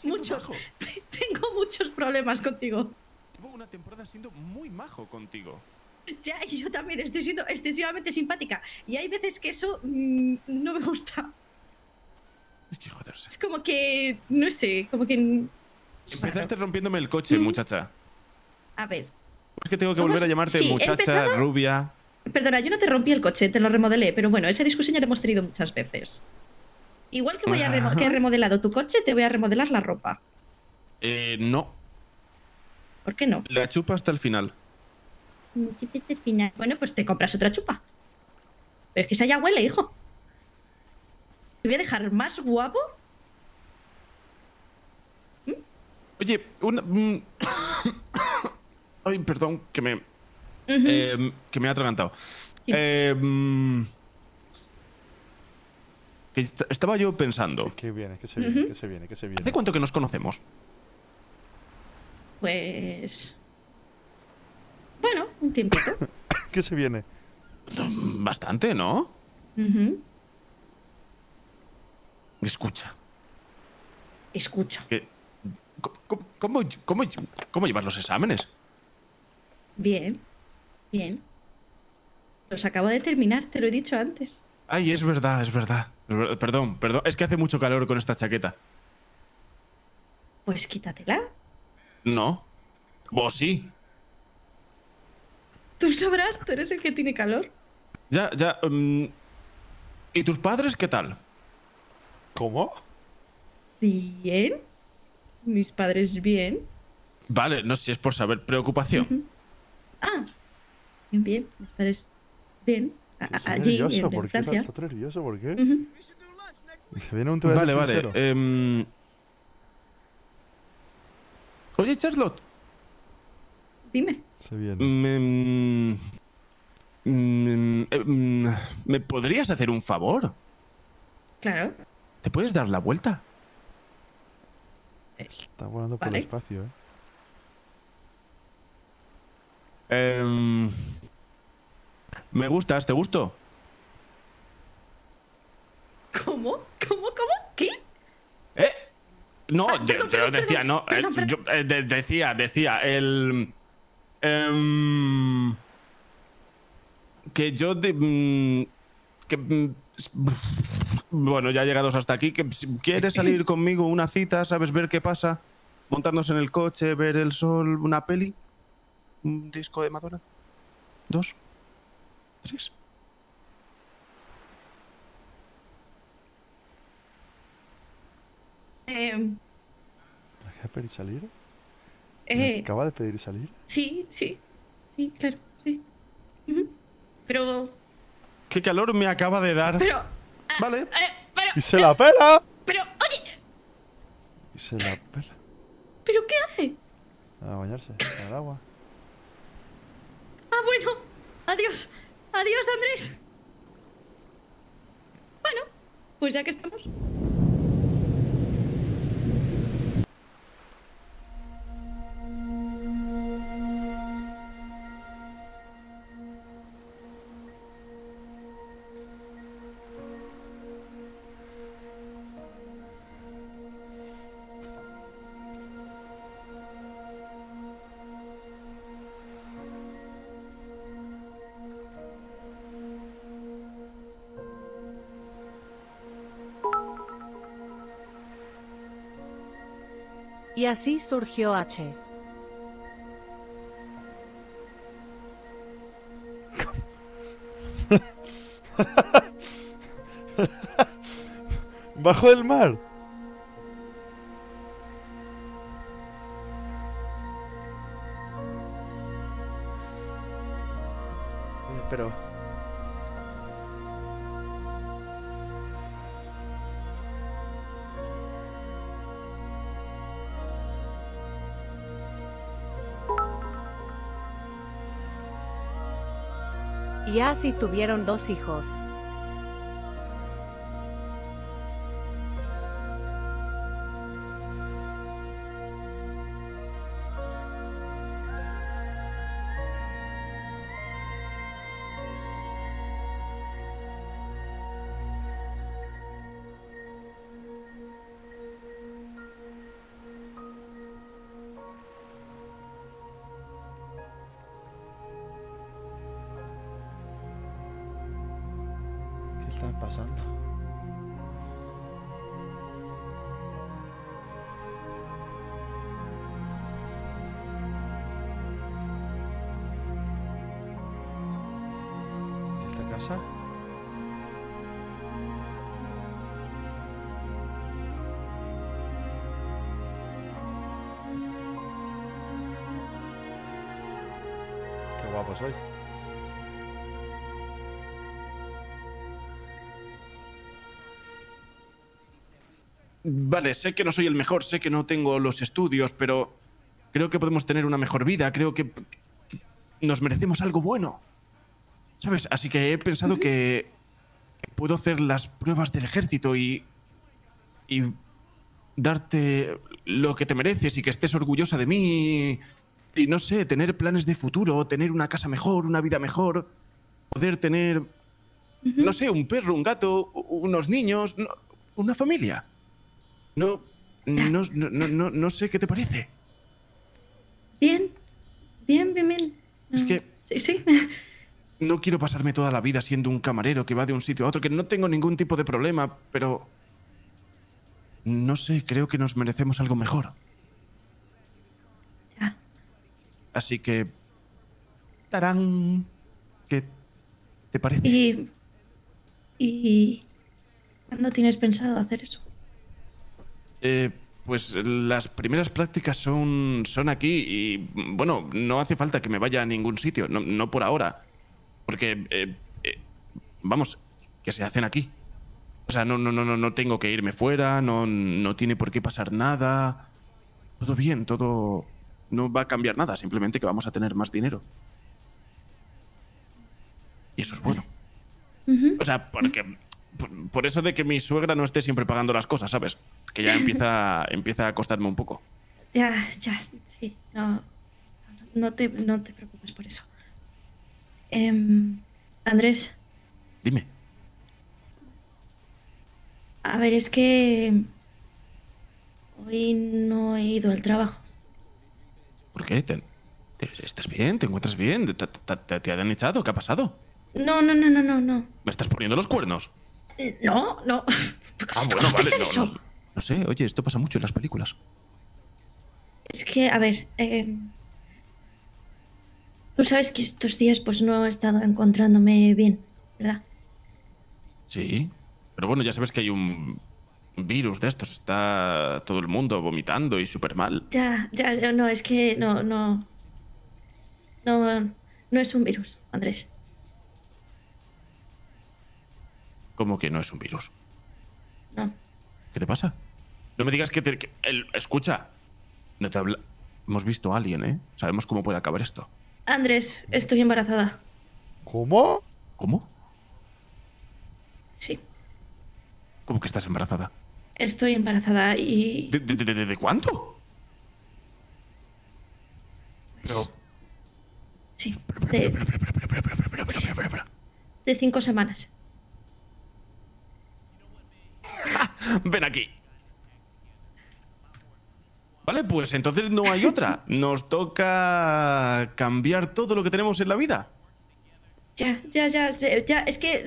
Muchos. Tengo muchos problemas contigo. Llevo una temporada siendo muy majo contigo. Ya, y yo también estoy siendo excesivamente simpática. Y hay veces que eso mmm, no me gusta. Es que joderse. Es como que, no sé, como que... Empezaste rompiéndome el coche, mm. muchacha. A ver... Es que tengo que ¿Vamos? volver a llamarte sí, muchacha, empezado... rubia. Perdona, yo no te rompí el coche, te lo remodelé. Pero bueno, esa discusión ya la hemos tenido muchas veces. Igual que, voy a remo que he remodelado tu coche, te voy a remodelar la ropa. Eh, no. ¿Por qué no? La chupa hasta el final. La chupa hasta el final. Bueno, pues te compras otra chupa. Pero es que esa ya huele, hijo. Te voy a dejar más guapo. ¿Mm? Oye, una... Ay, perdón, que me... Uh-huh. eh, que me ha atragantado. Sí. Eh, Que estaba yo pensando. Que viene, que se viene, uh-huh. que se viene, que se viene. ¿Hace cuánto que nos conocemos? Pues... bueno, un tiempito. ¿Qué se viene? Bastante, ¿no? Uh-huh. Escucha. Escucho. ¿Qué? ¿Cómo, cómo, cómo, cómo llevas los exámenes? Bien, bien. Los acabo de terminar, te lo he dicho antes. Ay, es verdad, es verdad. Perdón, perdón. Es que hace mucho calor con esta chaqueta. Pues quítatela. No. Vos sí. Tú sabrás, tú eres el que tiene calor. Ya, ya. Um... ¿Y tus padres qué tal? ¿Cómo? Bien. Mis padres bien. Vale, no sé si es por saber. Preocupación. Uh-huh. Ah, bien, bien. Mis padres bien. Está nervioso, ¿por qué? Está nervioso, ¿por qué? Uh-huh. Se viene un tema Vale, vale. Eh... Oye, Charlotte. Dime. Se viene. ¿Me... ¿Me podrías hacer un favor? Claro. ¿Te puedes dar la vuelta? Está volando por vale. el espacio, ¿eh? Eh... Me gustas, ¿te gusto? ¿Cómo? ¿Cómo? ¿Cómo? ¿Qué? ¿Eh? No, ah, de, perdón, yo decía, perdón, no. Perdón, eh, yo, eh, de, decía, decía, el... Eh, que yo... De, que... Bueno, ya llegados hasta aquí, que si quieres salir conmigo una cita, ¿sabes? Ver qué pasa, montarnos en el coche, ver el sol, una peli, un disco de Madonna, dos... ¿Tres? Eh, ¿Acaba de pedir salir? Eh, ¿Acaba de pedir salir? Sí, sí, sí, claro, sí. Uh-huh. Pero... ¡Qué calor me acaba de dar! Pero... Uh, vale. Uh, pero, ¡Y se pero, la pela! Pero, oye... Y se la pela. ¿Pero qué hace? A bañarse, al agua. Ah, bueno. Adiós. Adiós, Andrés. Bueno, pues ya que estamos. Y así surgió H. Bajo el mar. Pero... Y así tuvieron dos hijos. Soy. Vale, sé que no soy el mejor, sé que no tengo los estudios, pero creo que podemos tener una mejor vida, creo que nos merecemos algo bueno, ¿sabes? Así que he pensado que puedo hacer las pruebas del ejército y, y darte lo que te mereces y que estés orgullosa de mí y, y no sé, tener planes de futuro, tener una casa mejor, una vida mejor, poder tener, uh-huh. no sé, un perro, un gato, unos niños, no, una familia. No, no, no, no, no sé qué te parece. Bien, bien, bien, bien. Es que... Sí, sí. No quiero pasarme toda la vida siendo un camarero que va de un sitio a otro, que no tengo ningún tipo de problema, pero... No sé, creo que nos merecemos algo mejor. Ya. Así que... ¡Tarán! ¿Qué te parece? ¿Y, y cuándo tienes pensado hacer eso? Eh... Pues las primeras prácticas son, son aquí y, bueno, no hace falta que me vaya a ningún sitio, no, no por ahora, porque, eh, eh, vamos, que se hacen aquí. O sea, no, no, no, no tengo que irme fuera, no, no tiene por qué pasar nada, todo bien, todo... No va a cambiar nada, simplemente que vamos a tener más dinero. Y eso es bueno. Uh-huh. O sea, porque... Por, por eso de que mi suegra no esté siempre pagando las cosas, ¿sabes? Que ya empieza, empieza a costarme un poco. Ya, ya, sí. No, no, te, no te preocupes por eso. Eh, Andrés. Dime. A ver, es que... Hoy no he ido al trabajo. ¿Por qué? ¿Te, te, ¿Estás bien? ¿Te encuentras bien? ¿Te, te, te, te han echado? ¿Qué ha pasado? No, no, no, no, no, no. ¿Me estás poniendo los cuernos? No, no. Ah, bueno, vale, no, eso? No, no. No sé, oye, esto pasa mucho en las películas. Es que, a ver, eh, tú sabes que estos días pues no he estado encontrándome bien, ¿verdad? Sí, pero bueno, ya sabes que hay un virus de estos, está todo el mundo vomitando y súper mal. Ya, ya, no, es que no, no, no, no es un virus, Andrés. ¿Cómo que no es un virus? No. ¿Qué te pasa? No me digas que te... Que, el, escucha. No te habla... Hemos visto a alguien, ¿eh? Sabemos cómo puede acabar esto. Andrés, estoy embarazada. ¿Cómo? ¿Cómo? Sí. ¿Cómo que estás embarazada? Estoy embarazada y... ¿De, de, de, de cuánto? Pero... Sí. De cinco semanas. Ven aquí. Vale, pues entonces no hay otra. Nos toca cambiar todo lo que tenemos en la vida. Ya, ya, ya, ya. Es que,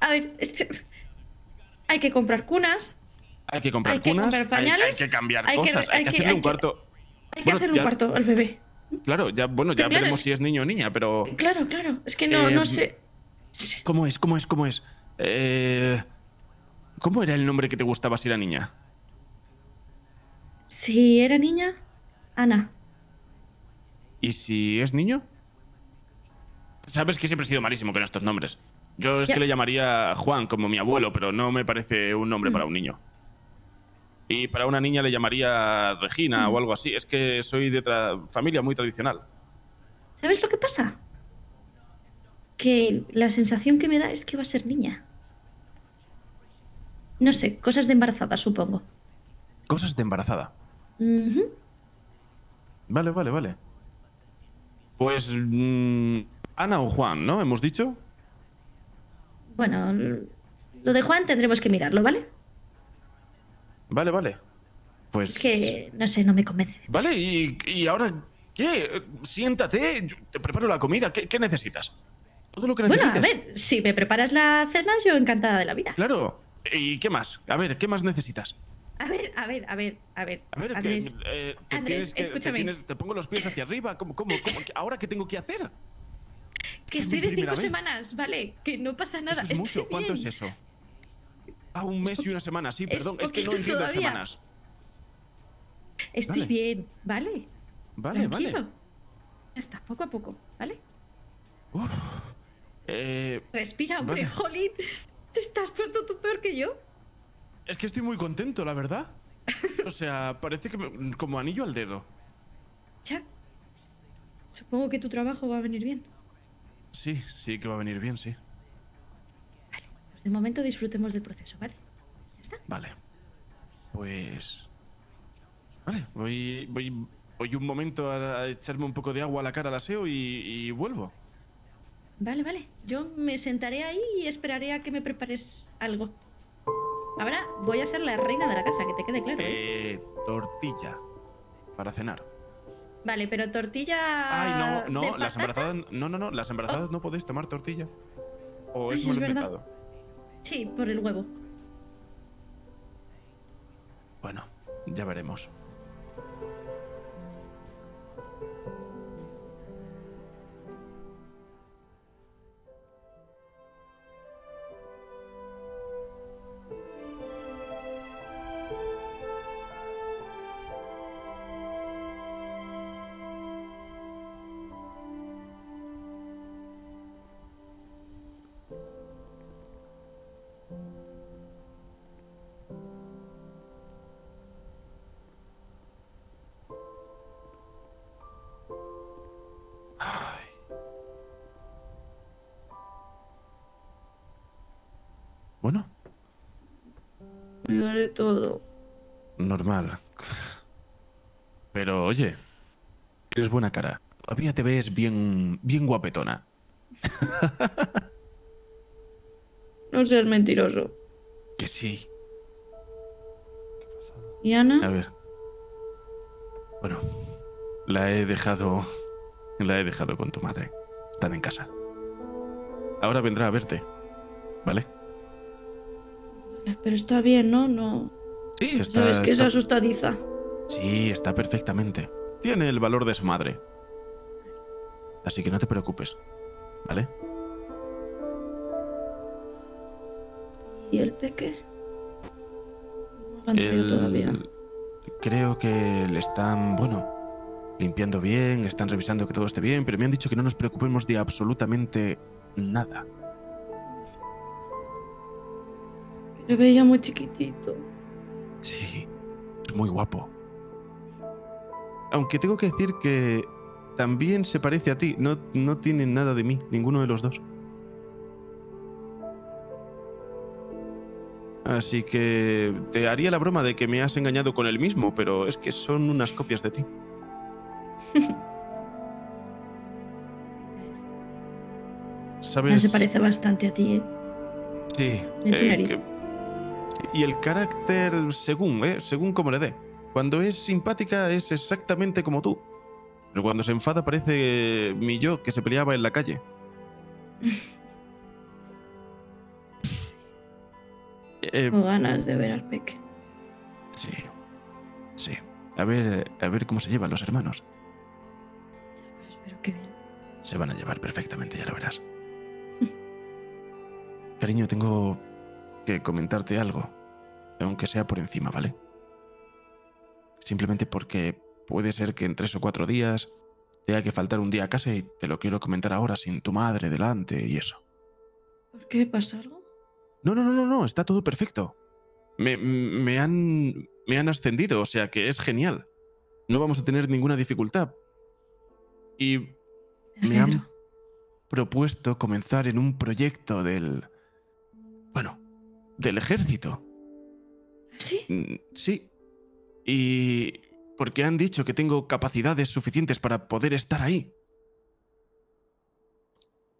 a ver, es que hay que comprar cunas. Hay que comprar hay cunas. Que comprar pañales, hay, hay que cambiar hay cosas. Que, hay, hay que hacerle hay un cuarto. Hay que bueno, hacer un ya, cuarto al bebé. Claro, ya, bueno, ya claro, veremos es, si es niño o niña, pero. Claro, claro. Es que no, eh, no sé. ¿Cómo es? ¿Cómo es? ¿Cómo es? Eh. ¿Cómo era el nombre que te gustaba si era niña? Si era niña, Ana. ¿Y si es niño? Sabes que siempre he sido malísimo con estos nombres. Yo es ya. que le llamaría Juan, como mi abuelo, pero no me parece un nombre mm. para un niño. Y para una niña le llamaría Regina mm. o algo así. Es que soy de tra- familia muy tradicional. ¿Sabes lo que pasa? Que la sensación que me da es que va a ser niña. No sé, cosas de embarazada, supongo. Cosas de embarazada. Uh-huh. Vale, vale, vale. Pues... Mmm, Ana o Juan, ¿no? ¿Hemos dicho? Bueno, lo de Juan tendremos que mirarlo, ¿vale? Vale, vale. Pues... Es que, no sé, no me convence. Vale, ¿y, y ahora qué? Siéntate, yo te preparo la comida. ¿Qué, qué necesitas? Todo lo que necesitas. Bueno, a ver, si me preparas la cena, yo encantada de la vida. Claro. ¿Y qué más? A ver, ¿qué más necesitas? A ver, a ver, a ver, a ver. A ver, Andrés, que, eh, te Andrés que, escúchame. Te, tienes, te pongo los pies hacia arriba. ¿Cómo, cómo, cómo? ¿Ahora qué tengo que hacer? Que estoy de cinco vez? semanas, vale. Que no pasa nada. Eso es mucho. Estoy ¿Cuánto bien. es eso? Ah, un mes y una semana. Sí, perdón. Es, es que no entiendo todavía. semanas. Estoy vale. bien, vale. Vale, Tranquilo. vale. Ya está, poco a poco, ¿vale? Uf. Eh, Respira, hombre, vale. jolín. ¿Te estás puesto tú peor que yo? Es que estoy muy contento, la verdad. O sea, parece que me, como anillo al dedo. Ya. Supongo que tu trabajo va a venir bien. Sí, sí que va a venir bien, sí. Vale, Pues de momento disfrutemos del proceso, ¿vale? ¿Ya está? Vale. Pues... Vale, voy, voy, voy un momento a, a echarme un poco de agua a la cara al aseo y, y vuelvo. Vale, vale. Yo me sentaré ahí y esperaré a que me prepares algo. Ahora voy a ser la reina de la casa, que te quede claro. ¿eh? Eh, tortilla para cenar. Vale, pero tortilla... Ay, no, no, las embarazadas, no, no, no, las embarazadas oh. no podéis tomar tortilla. O es, Ay, es mal inventado. Sí, por el huevo. Bueno, ya veremos. Bueno. Me duele todo. Normal. Pero oye, tienes buena cara. Todavía te ves bien, bien guapetona. No seas mentiroso. Que sí. ¿Y Ana? A ver. Bueno, la he dejado, la he dejado con tu madre. Están en casa. Ahora vendrá a verte, ¿vale? Pero está bien, ¿no? No. Sí, está. Sabes que está... es asustadiza. Sí, está perfectamente. Tiene el valor de su madre. Así que no te preocupes, ¿vale? ¿Y el peque? No lo han tenido el... todavía. Creo que le están, bueno, limpiando bien, están revisando que todo esté bien, pero me han dicho que no nos preocupemos de absolutamente nada. Me veía muy chiquitito. Sí, es muy guapo. Aunque tengo que decir que también se parece a ti. No, no tienen nada de mí, ninguno de los dos. Así que te haría la broma de que me has engañado con él mismo, pero es que son unas copias de ti. ¿Sabes? No se parece bastante a ti, ¿eh? Sí. Eh, que... Y el carácter según, ¿eh? Según como le dé. Cuando es simpática es exactamente como tú. Pero cuando se enfada parece mi yo que se peleaba en la calle. eh, Tengo ganas de ver al peque. Sí, sí. A ver, a ver cómo se llevan los hermanos. Ya, pues espero que bien. Se van a llevar perfectamente, ya lo verás. Cariño, tengo... que comentarte algo, aunque sea por encima, ¿vale? Simplemente porque puede ser que en tres o cuatro días tenga que faltar un día a casa y te lo quiero comentar ahora sin tu madre delante y eso. ¿Por qué? ¿Pasa algo? No, no, no, no, no, está todo perfecto. Me, me, han, me han ascendido, o sea que es genial. No vamos a tener ninguna dificultad. Y me, me han propuesto comenzar en un proyecto del... Bueno... del ejército. ¿Sí? Sí. Y... porque han dicho que tengo capacidades suficientes para poder estar ahí.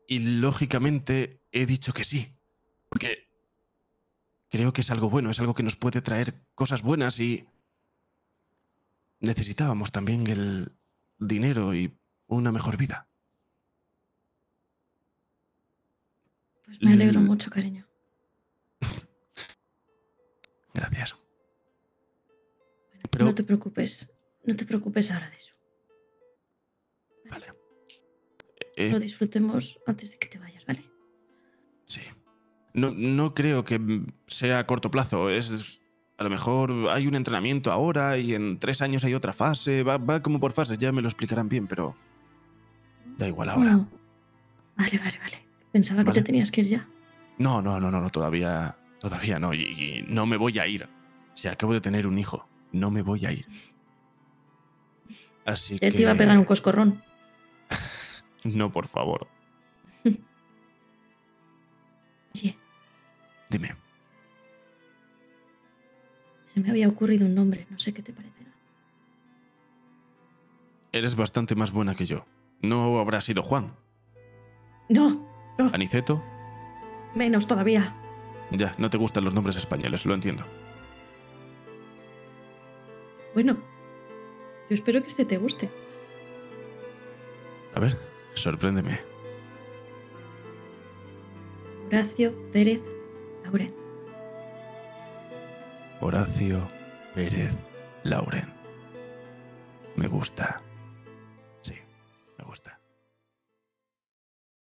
Y lógicamente he dicho que sí. Porque... creo que es algo bueno, es algo que nos puede traer cosas buenas y... necesitábamos también el dinero y una mejor vida. Pues me alegro L- mucho, cariño. Gracias. Bueno, pero... no te preocupes. No te preocupes ahora de eso. Vale. vale. Eh, Lo disfrutemos antes de que te vayas, ¿vale? Sí. No, no creo que sea a corto plazo. Es, a lo mejor hay un entrenamiento ahora y en tres años hay otra fase. Va, va como por fases, ya me lo explicarán bien, pero... da igual ahora. No. Vale, vale, vale. Pensaba ¿Vale? que te tenías que ir ya. No, no, no, no, no todavía... Todavía no, y, y no me voy a ir. O sea, acabo de tener un hijo. No me voy a ir. Así que... te iba a pegar un coscorrón. No, por favor. Oye, Dime. Se me había ocurrido un nombre, no sé qué te parecerá. Eres bastante más buena que yo. No habrá sido Juan. No, no. ¿Aniceto? Menos todavía. Ya, no te gustan los nombres españoles, lo entiendo. Bueno, yo espero que este te guste. A ver, sorpréndeme. Horacio Pérez Lauren. Horacio Pérez Lauren. Me gusta. Sí, me gusta.